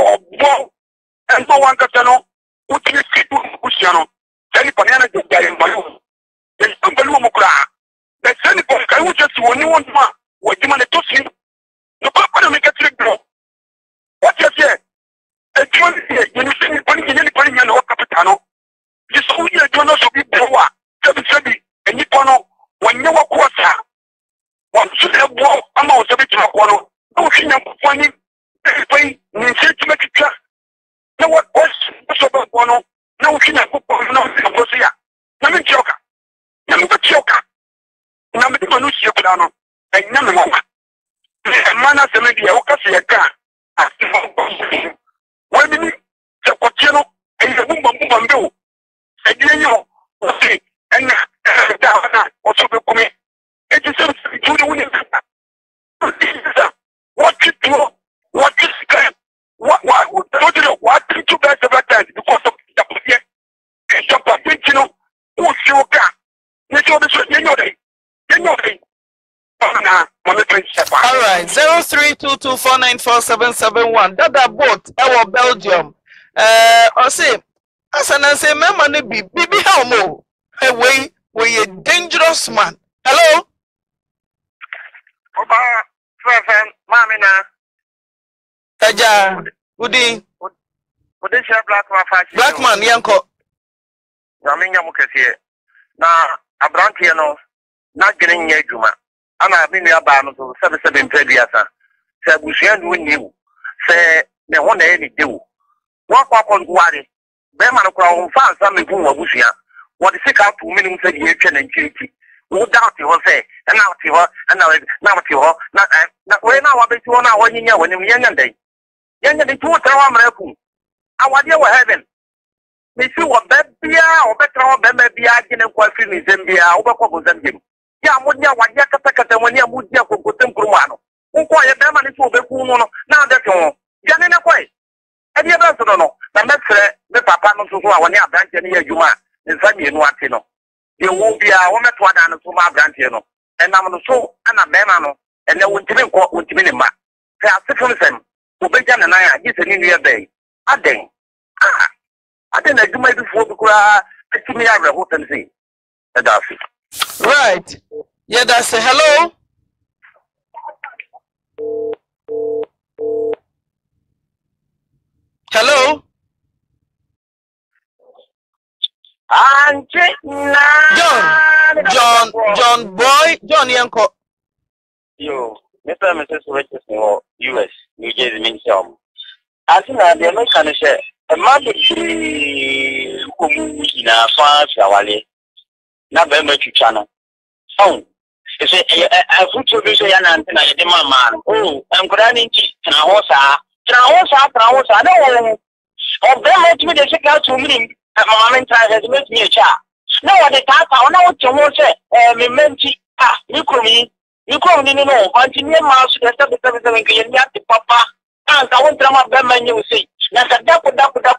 or and no one Catano, which is Cusiano, Telepanana de Balu, the Umbalumukra, the Senegal, I would just want one more, what you want to see. The Papa make a trick blow. What you say? A joint, you see, putting any putting in or Capitano. You saw your journal to be Boa, Tabithabi, and Nippano, when you were quarter. Once you have war, I'm out of it to a quarrel. No, she never funny, everything, Ninsetimica. No, what was about Bono? No, she never was not in Bosia. Namichoka, Namichoka, Namimanusia Plano, and Namimoka. The man of the media, Ocasiaca, as the women, the Cotiano, and the Bumbo. And you see, and also become it is to the winner. What you do, what you scam, what you guys have done because of the project and some potential. Who's your car? You know, you know, all right, 0322494771. That boat, our Belgium. Or say. As an answer, my money be Helmo. Away, we a dangerous man. Hello? Oba, Reverend, Mamina. Taja, Udi. Udi, she black man. Black man, Yanko. Yaminya Mukasier. Na, Abrantiano, not getting near Juma. And I've been near Barnes of 7 7 3 years. Say, we shan't win you. Say, they want any do. Walk up on Guari. Bemano Crown fans, I'm in Busia. What is sick out to meaning to the action and duty? No doubt you will say, and now to her, and now to her, not when I want to know when you when you're day. Younger than 2 hours, American. Our dear heaven. They see what Bebia or Betron, Bebia, and Quafin in Zambia, over Cobo Zambim. Yeah, Mudia, what Yakataka, when you're Mudia, Cocotum Cruano. Who quiet them and it's over Kuno, now that's all. Janina Quay. And you don't know. The next the papa no so awon ya branch ne ya djuma nsa mi enu ate no ye wo bia wo meto ada no so ma branch no enam no so ana bema no ene wontimi nko wontimi ne ma se asefemsem obeja na nan ya gise ni nua dey aden ah aden na djuma bi fo bi kura atimi ya reho temsi adafi right yeah that's a hello hello John Yanko. You, Mr. and Mrs. Richardson, U.S., New Jersey, Minnesota. I think I'm the American share. A man in a fast hourly. Not very much channel. Oh, you say, I put to be saying, and I demand man. Oh, I'm grinding and I was out. I don't know. Oh, very much me, they take out to me. Mama has made me a child. No, at the time, I know what you want to say. You come in, continue, mouse, the 777, and the papa. And I want to come up them and you see. Now, that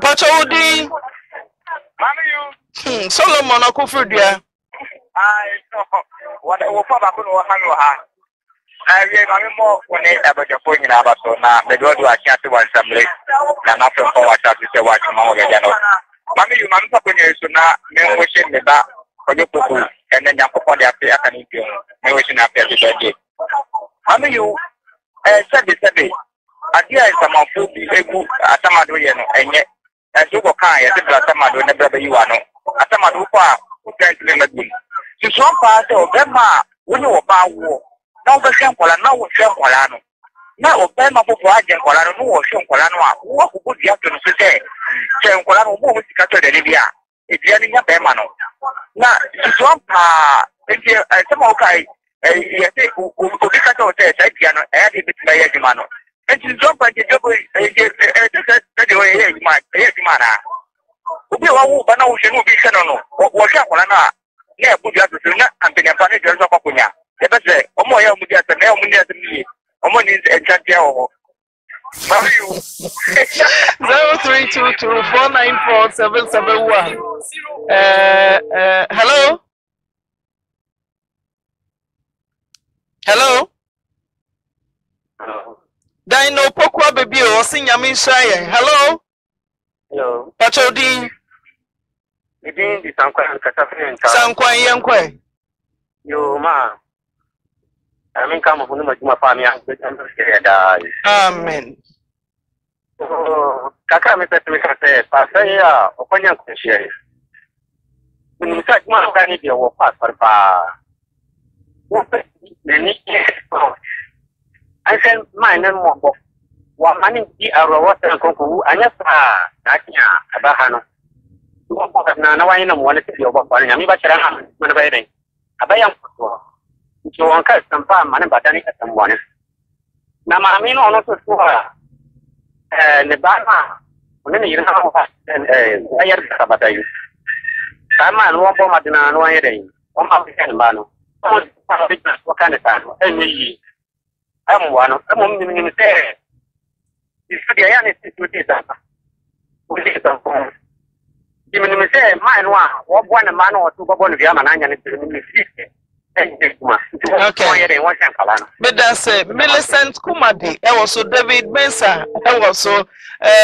But Odi? Solomon Akufo dia. I know. What I will probably hang I remember when I was a phone in Abasona, the girl who I can't do assembly, and after 4 hours, I just watch Mamma. Mammy, you manage to now, men wishing the back for your people, and then Yapopo de Apia can eat you. I wish you happy birthday. How do you said this a day? Adia is a mouth food, a Samaduano, and yet as you go kind, as a Samadu and a brother you are no. A Samadupa who can't remember me. To some part of Bema, when you were bow, no Basham Colano was Sham Colano. Now, Bema Puajan Colano was Sham Colano, what would you have to say? Sham Colano moved to Cato de Libia. It's Yanni Bemano. Now, to some part, some okay, yes, who could Cato says, I can add it to my Yagimano. And to some part, the double Yagimana. We will not be Shannon or Shamanana. Yeah, put your sooner and then punish yourself. Let us say, oh, my own, yes, and now we have to be a money and chat. 0322 494 771. Hello, hello, Dino Pokwa baby or sing Yamin Shire. Hello, hello, Pachodin. You ma. I mean, come on, my family. Amen. Kakame Petrica, Pasaya, Opinion. When you said, my family will pass for bar. I said, my name was one money, our water and cocoa, and yes, Abahano. No, I know one of your body. I mean, but I'm not waiting. I am so uncle some farm, and but I need someone. Now, I mean, on us to the Bama, when you know, and I am about you. Some man won't go at an annoying. One of the Kanbano. What kind of time? And me, I'm one of the women. This is the answer. Mimi say mine one man or two babon via mananya and but that's Millicent Kumadi, and also David Mensah, and also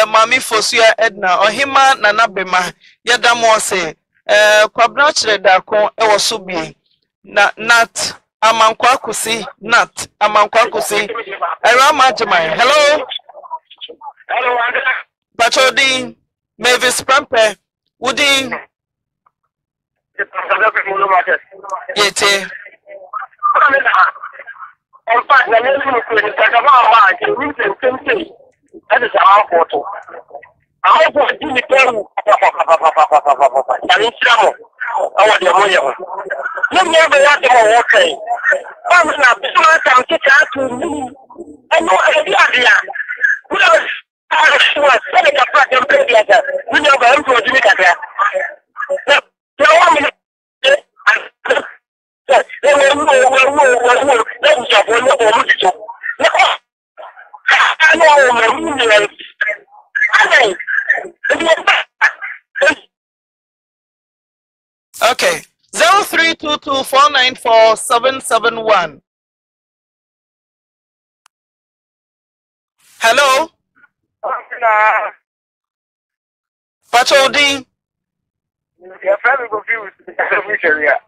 Mami Fosia Edna, or Hima Nanabema, Yadamose, Kwabnachre Dako, and also be Nat Amankwakusi, Nat Amankwakusi, Aramajamai. Hello, hello, Bachodi, Mavis Prampe. Would you? Yes. That is our photo. I want to tell I I was telling a fact and play letter. We never have to do that. No one okay. 0322 494 771. Hello. Pachodin, you're very confused with the future, yeah.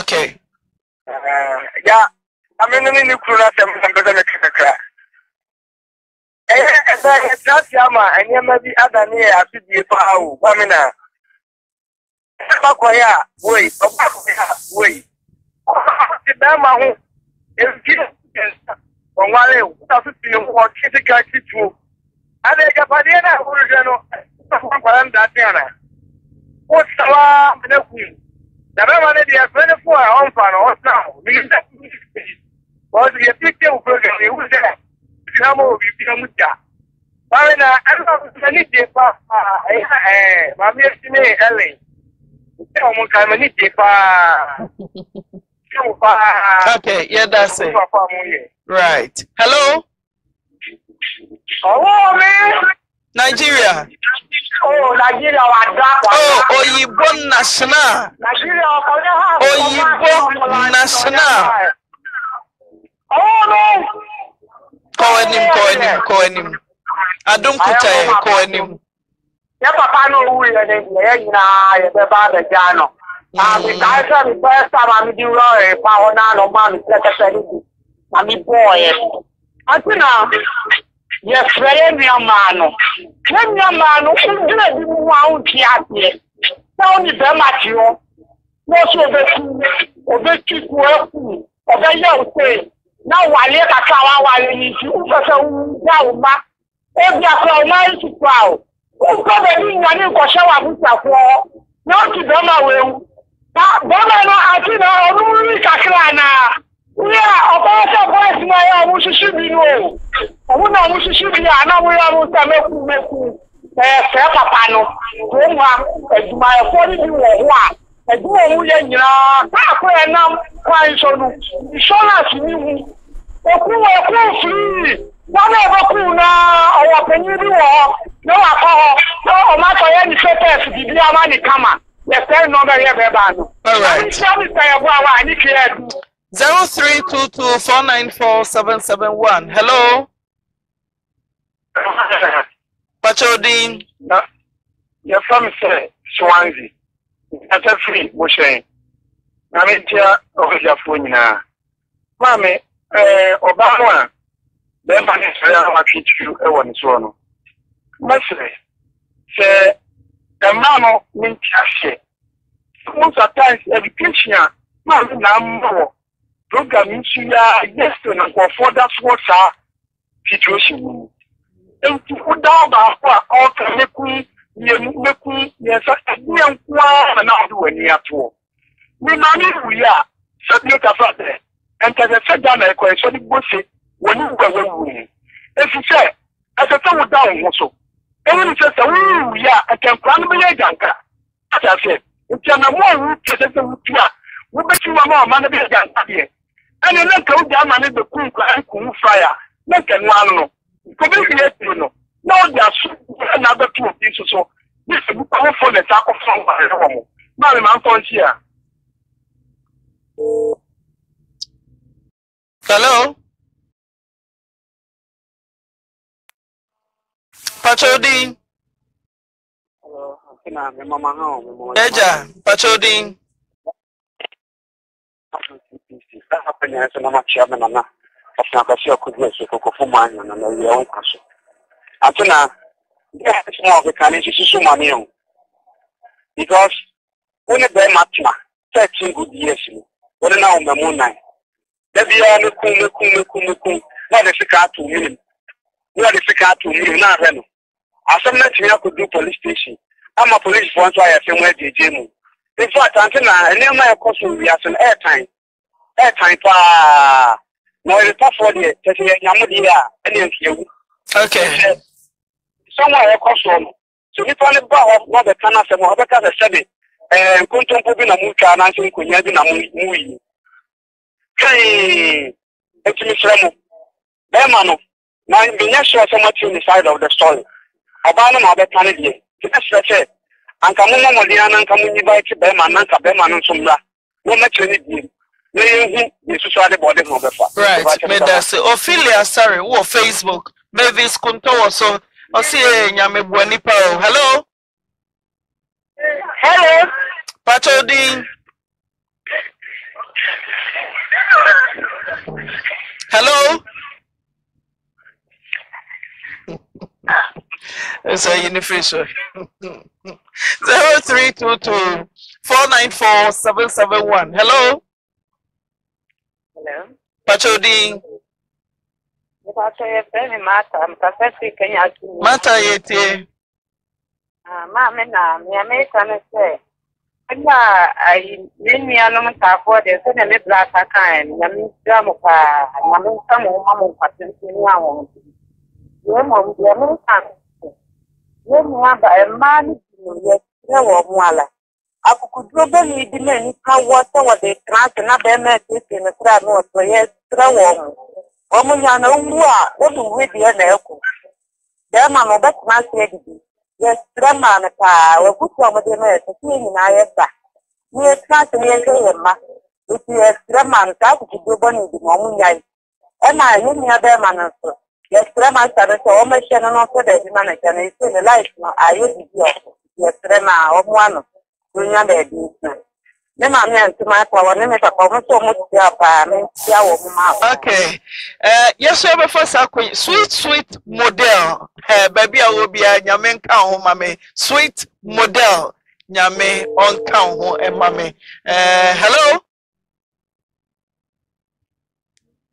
Okay. Yeah, I mean, I'm in the Kura, I'm going to cry. It's not Yama, and you may be other near a city for our Bamina. Wait, wait. The Bama is given from one who doesn't feel what critical to. I think about the other one that Diana. What's the law? The woman is a 24-hour or now. Was the picture of Burgundy? Who's that? Come I don't know any paper. My Miss Ellie. Okay, yeah, that's it. Right. Hello. Hello, man. Nigeria. Oh, Nigeria. Oh, Oyibon National. Nigeria. Oyibon National. Oh, man. Call him. I don't put a call him. Papa, no, we are in the air. I first time I'm doing power now, man. I'm boy. I think now, yes, very young man. When young man, who do want to tell me very much, you know. Most of the people work for the young say, now I let a cow while you go down back. Every hour, to proud. Who got the ring and you shower with a floor? Not to Donna will. I think I only Kakrana. We are about to voice my own, which should be no. I wouldn't wish should be another. Pano, my authority or what? A good woman, you are now crying so much. You show us you. Oh, free. Whatever Kuna or Penny war, no alcohol, no matter any purpose, the Diamani Kama. The third number everybody. All right. 0322494771. Hello. Pachodin. Your family said Swansea. That's a free motion. I'm here over your phone now. Mammy, Obama, the man is very happy to you. Everyone is one. Mercy, say, the mamma means cash. Most of times, education, man, no programming, you are destined for that what's our situation. And to put down our all can make we yes, we are not doing it at all. We know we are, so you can find it. And as I said, down a question, it was it when you go away. As you said, as I told down also, and it says, we are, I can plan me a ganker. As I said, we can have more root to the root here. We bet you are more money than here. And then go down and the cool and cool fire. Look and one no. You know. Now there's another two of these so this is a for the tackle from my home. Madam, I'm going here. Hello? Pachodin. Hello, I'm Mama home. Eja, Pachodin. That happened as a Mama Chairman and I could Atuna, yes, now we can use some money because when a bear matma, 13 good years, what an hour moonlight. There be a kumukumukum, not a cigar to me, not a cigar to me, not Reno. I sometimes could do police station. I'm a police once I have somewhere to Jim. In fact, Antena, and then my costume, we have some airtime. Airtime, pa. No, it's not for the Yamudia, and then you. Okay. Somewhere across from. So we probably bought off the canna some other kind of study and couldn't put in a mucha and answering could never move. Hey, it's Miss Remo. Bermano, now the national so much in the side of the story. Abandon other candidate. And Kamuna Modiana and Kamunibai to Berman and Kaberman and Sumra. No much in it. Laying the society body of the fact. Right, made us Ophelia, sorry, or Facebook. Maybe it's Kunto so I see Yame Buenipo. Hello? Hello? Pachodin? Hello? It's a unification. 0322494771. Hello? Hello? Pachodin? Mata yeti. Mamma, me American say. I mean, I don't afford the same black kind. I mean, Jamuka, Mamma, some woman, but in one. Woman, woman, a man, yes, no one. I could probably demand how water was a crack and other men in a crab or yes, throw. Omuyana umwa odu wedia na eko dema no betna sedi yes drama na pa wakutu amode na etini na yesa ni ekata ni ekema uti yes drama na ka kudobo ni di omunyai ema ni ni abema na so yes drama sabe so omeshe na no so de na kana ise ni life na ayo di yo yes drama omwano dunya na di Okay. Yes, sir, before Sakui, sweet model. Baby, I will be a Yamen Kao, Mammy. Sweet model. Yame on Kao and Mammy. Hello?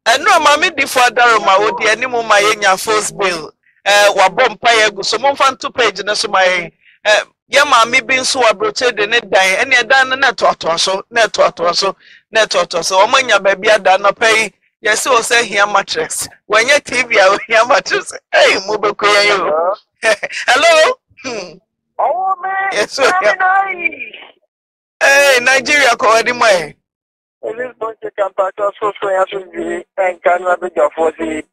And no, Mammy, the father of my old animal, my first bill. Wabom Payago, someone found 2 pages, and so my. Ya mammy being so abroad in it, die, and you're done a network or so, network or so, network or so. When your baby are done, pay, yes, so say here mattress. When your TV are here mattress, hey, move a hello? Oh, man, yes, hey, Nigeria, call any way. It is going to come back to us for the and can't be your 40.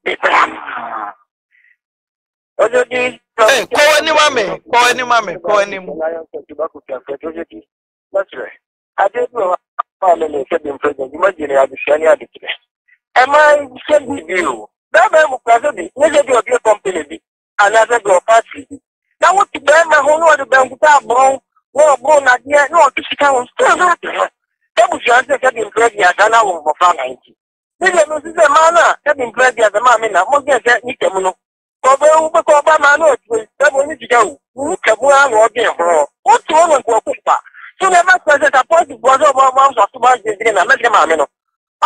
Hey, call any mammy, call any mammy, call any that's right. I don't know how many said in present. Imagine I have a shiny attitude. Am I said with you? That man will be your company, another go party. Now, what to bear my whole other bank without bone, or bone at the end, or to sit down still not. That was your answer in pregnant and I will for 90. This is a manner, having pregnant the mammy, I won't get that Nikamino. Obama, no, who can go again? What's wrong with Copa? So never present a point was over months of 2 months in America.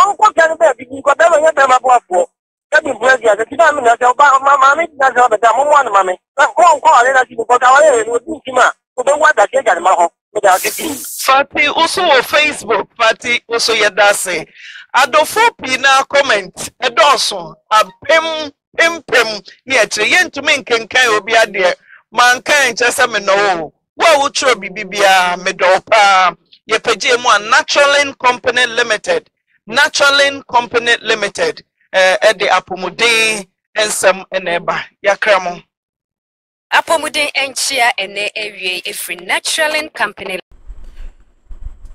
Uncle Canada, you got never yet ever bought for. That is where the economy of Obama, mammy, that's all the damn one, mammy. That won't call it as you got away with Tima, who don't want to take at Maho without the tea. Fatty also on Facebook, Fatty also Yadassi. Adofopina comment, a dozen, a pim. Impem near Cheyenne to Mink and Kayo be a dear mankind just a meno. What would you be Bibia Medopa? Ye PGM one Naturalin Company Limited, Naturalin Company Limited, Eddie Apumude and some eneba Yakramo Apumude and Chia and a free Naturalin Company.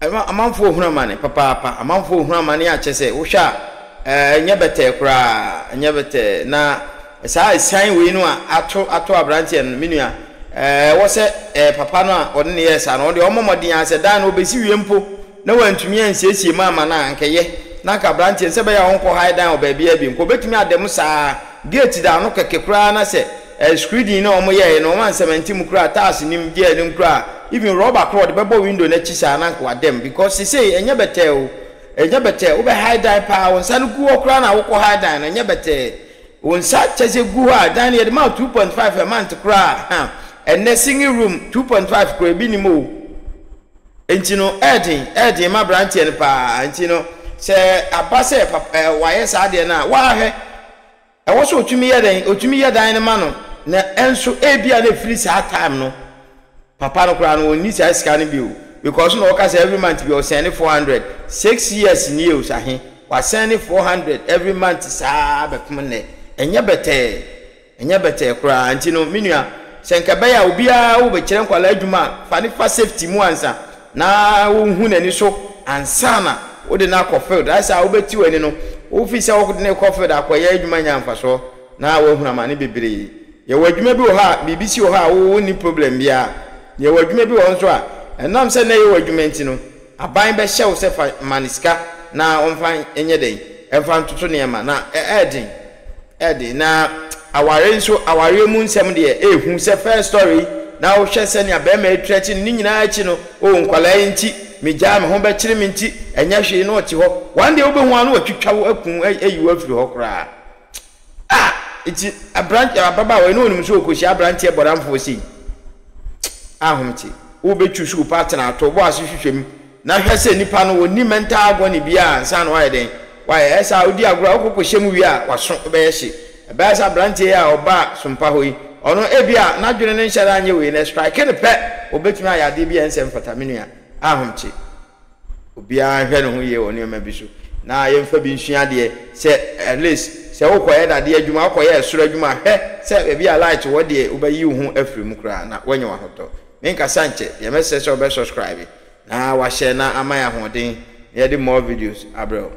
A month for Human, Papa, a month for Human, I just say, Usha. Nyabete kura nyabete na saa sign we no ato abranti en minua wose papa no a odene yesa na odi omomodin ase dan obesi wie mpo na wantumi ansiesie mama na ankeye na ka abranti en se be ya honko high dan obabi abi nko betumi adem saa gate da no keke kura na se screening na omoye no man sementim kura taas nim die nim kura even rubber crowd be bo window na chisa na nko adem because say enyabete o enyabete ube hide power on sanuku okra na woko hide na enyabete on sache gu ha dan ye 2.5 a month kra ha and nursing room 2.5 kra bi ni mo enti no edin ma branch e pa enti no se abase waye sa de na wa he e wo so otumi ye dan ne ma no na enso ebia na free sa time no papa no kra no oni sa sika ne bi o because no workers every month we are sending 400 6 years in years ahe we sending 400 every month saa be come ne enye bete kura anti no minua senka be ya obi a wo be kire nkwala adwuma fa ne fa safety mu ansa na wo hu nani so ansa na wo de na field that's how be ti wani no wo fi se wo de na field akoye adwuma nya mfa so na wo hu na mane bebere ye wadwuma bi wo ha bibisi wo ha wo ni problem bia ye wadwuma bi wo so a and I'm saying, you were jumentino. A bind by shell, said Maniska. Now on fine any day, and found to Tonyama. Now, Eddie, now our real moon 7 year, eh, who said fair story. Now, shall send your bear made threatening Nina Chino, oh, Qualainti, me jam, Homber Chiliminti, and Yashi no to walk. One day, open one or two travel up, you work to Hokra. Ah, it's a branch of Baba, I know him so, because I branch here, but I'm foreseen. Ah, Humpty. Ube chuchu partner to was him. Now he said Nipano would ni mental when he be a San Widen. Why, as I would be a grow shame we are, was shrunk bearshi. A baza brantia or bar, some pahui, or no ebia, not generation and you in a strike and a pet, or bet my DBS and Fataminia. Ahumchi. Ubia Heno who you on your membership. Now I am Fabin Shiadi, said at least, say, oh, quiet, I dear Juma, quiet, Surajuma, heh, said, be a light to what day, obey you whom every mukra, not when you are hot. Minka Sanche, you must subscribe. Now, I share now. Am I holding? Yet more videos, abro.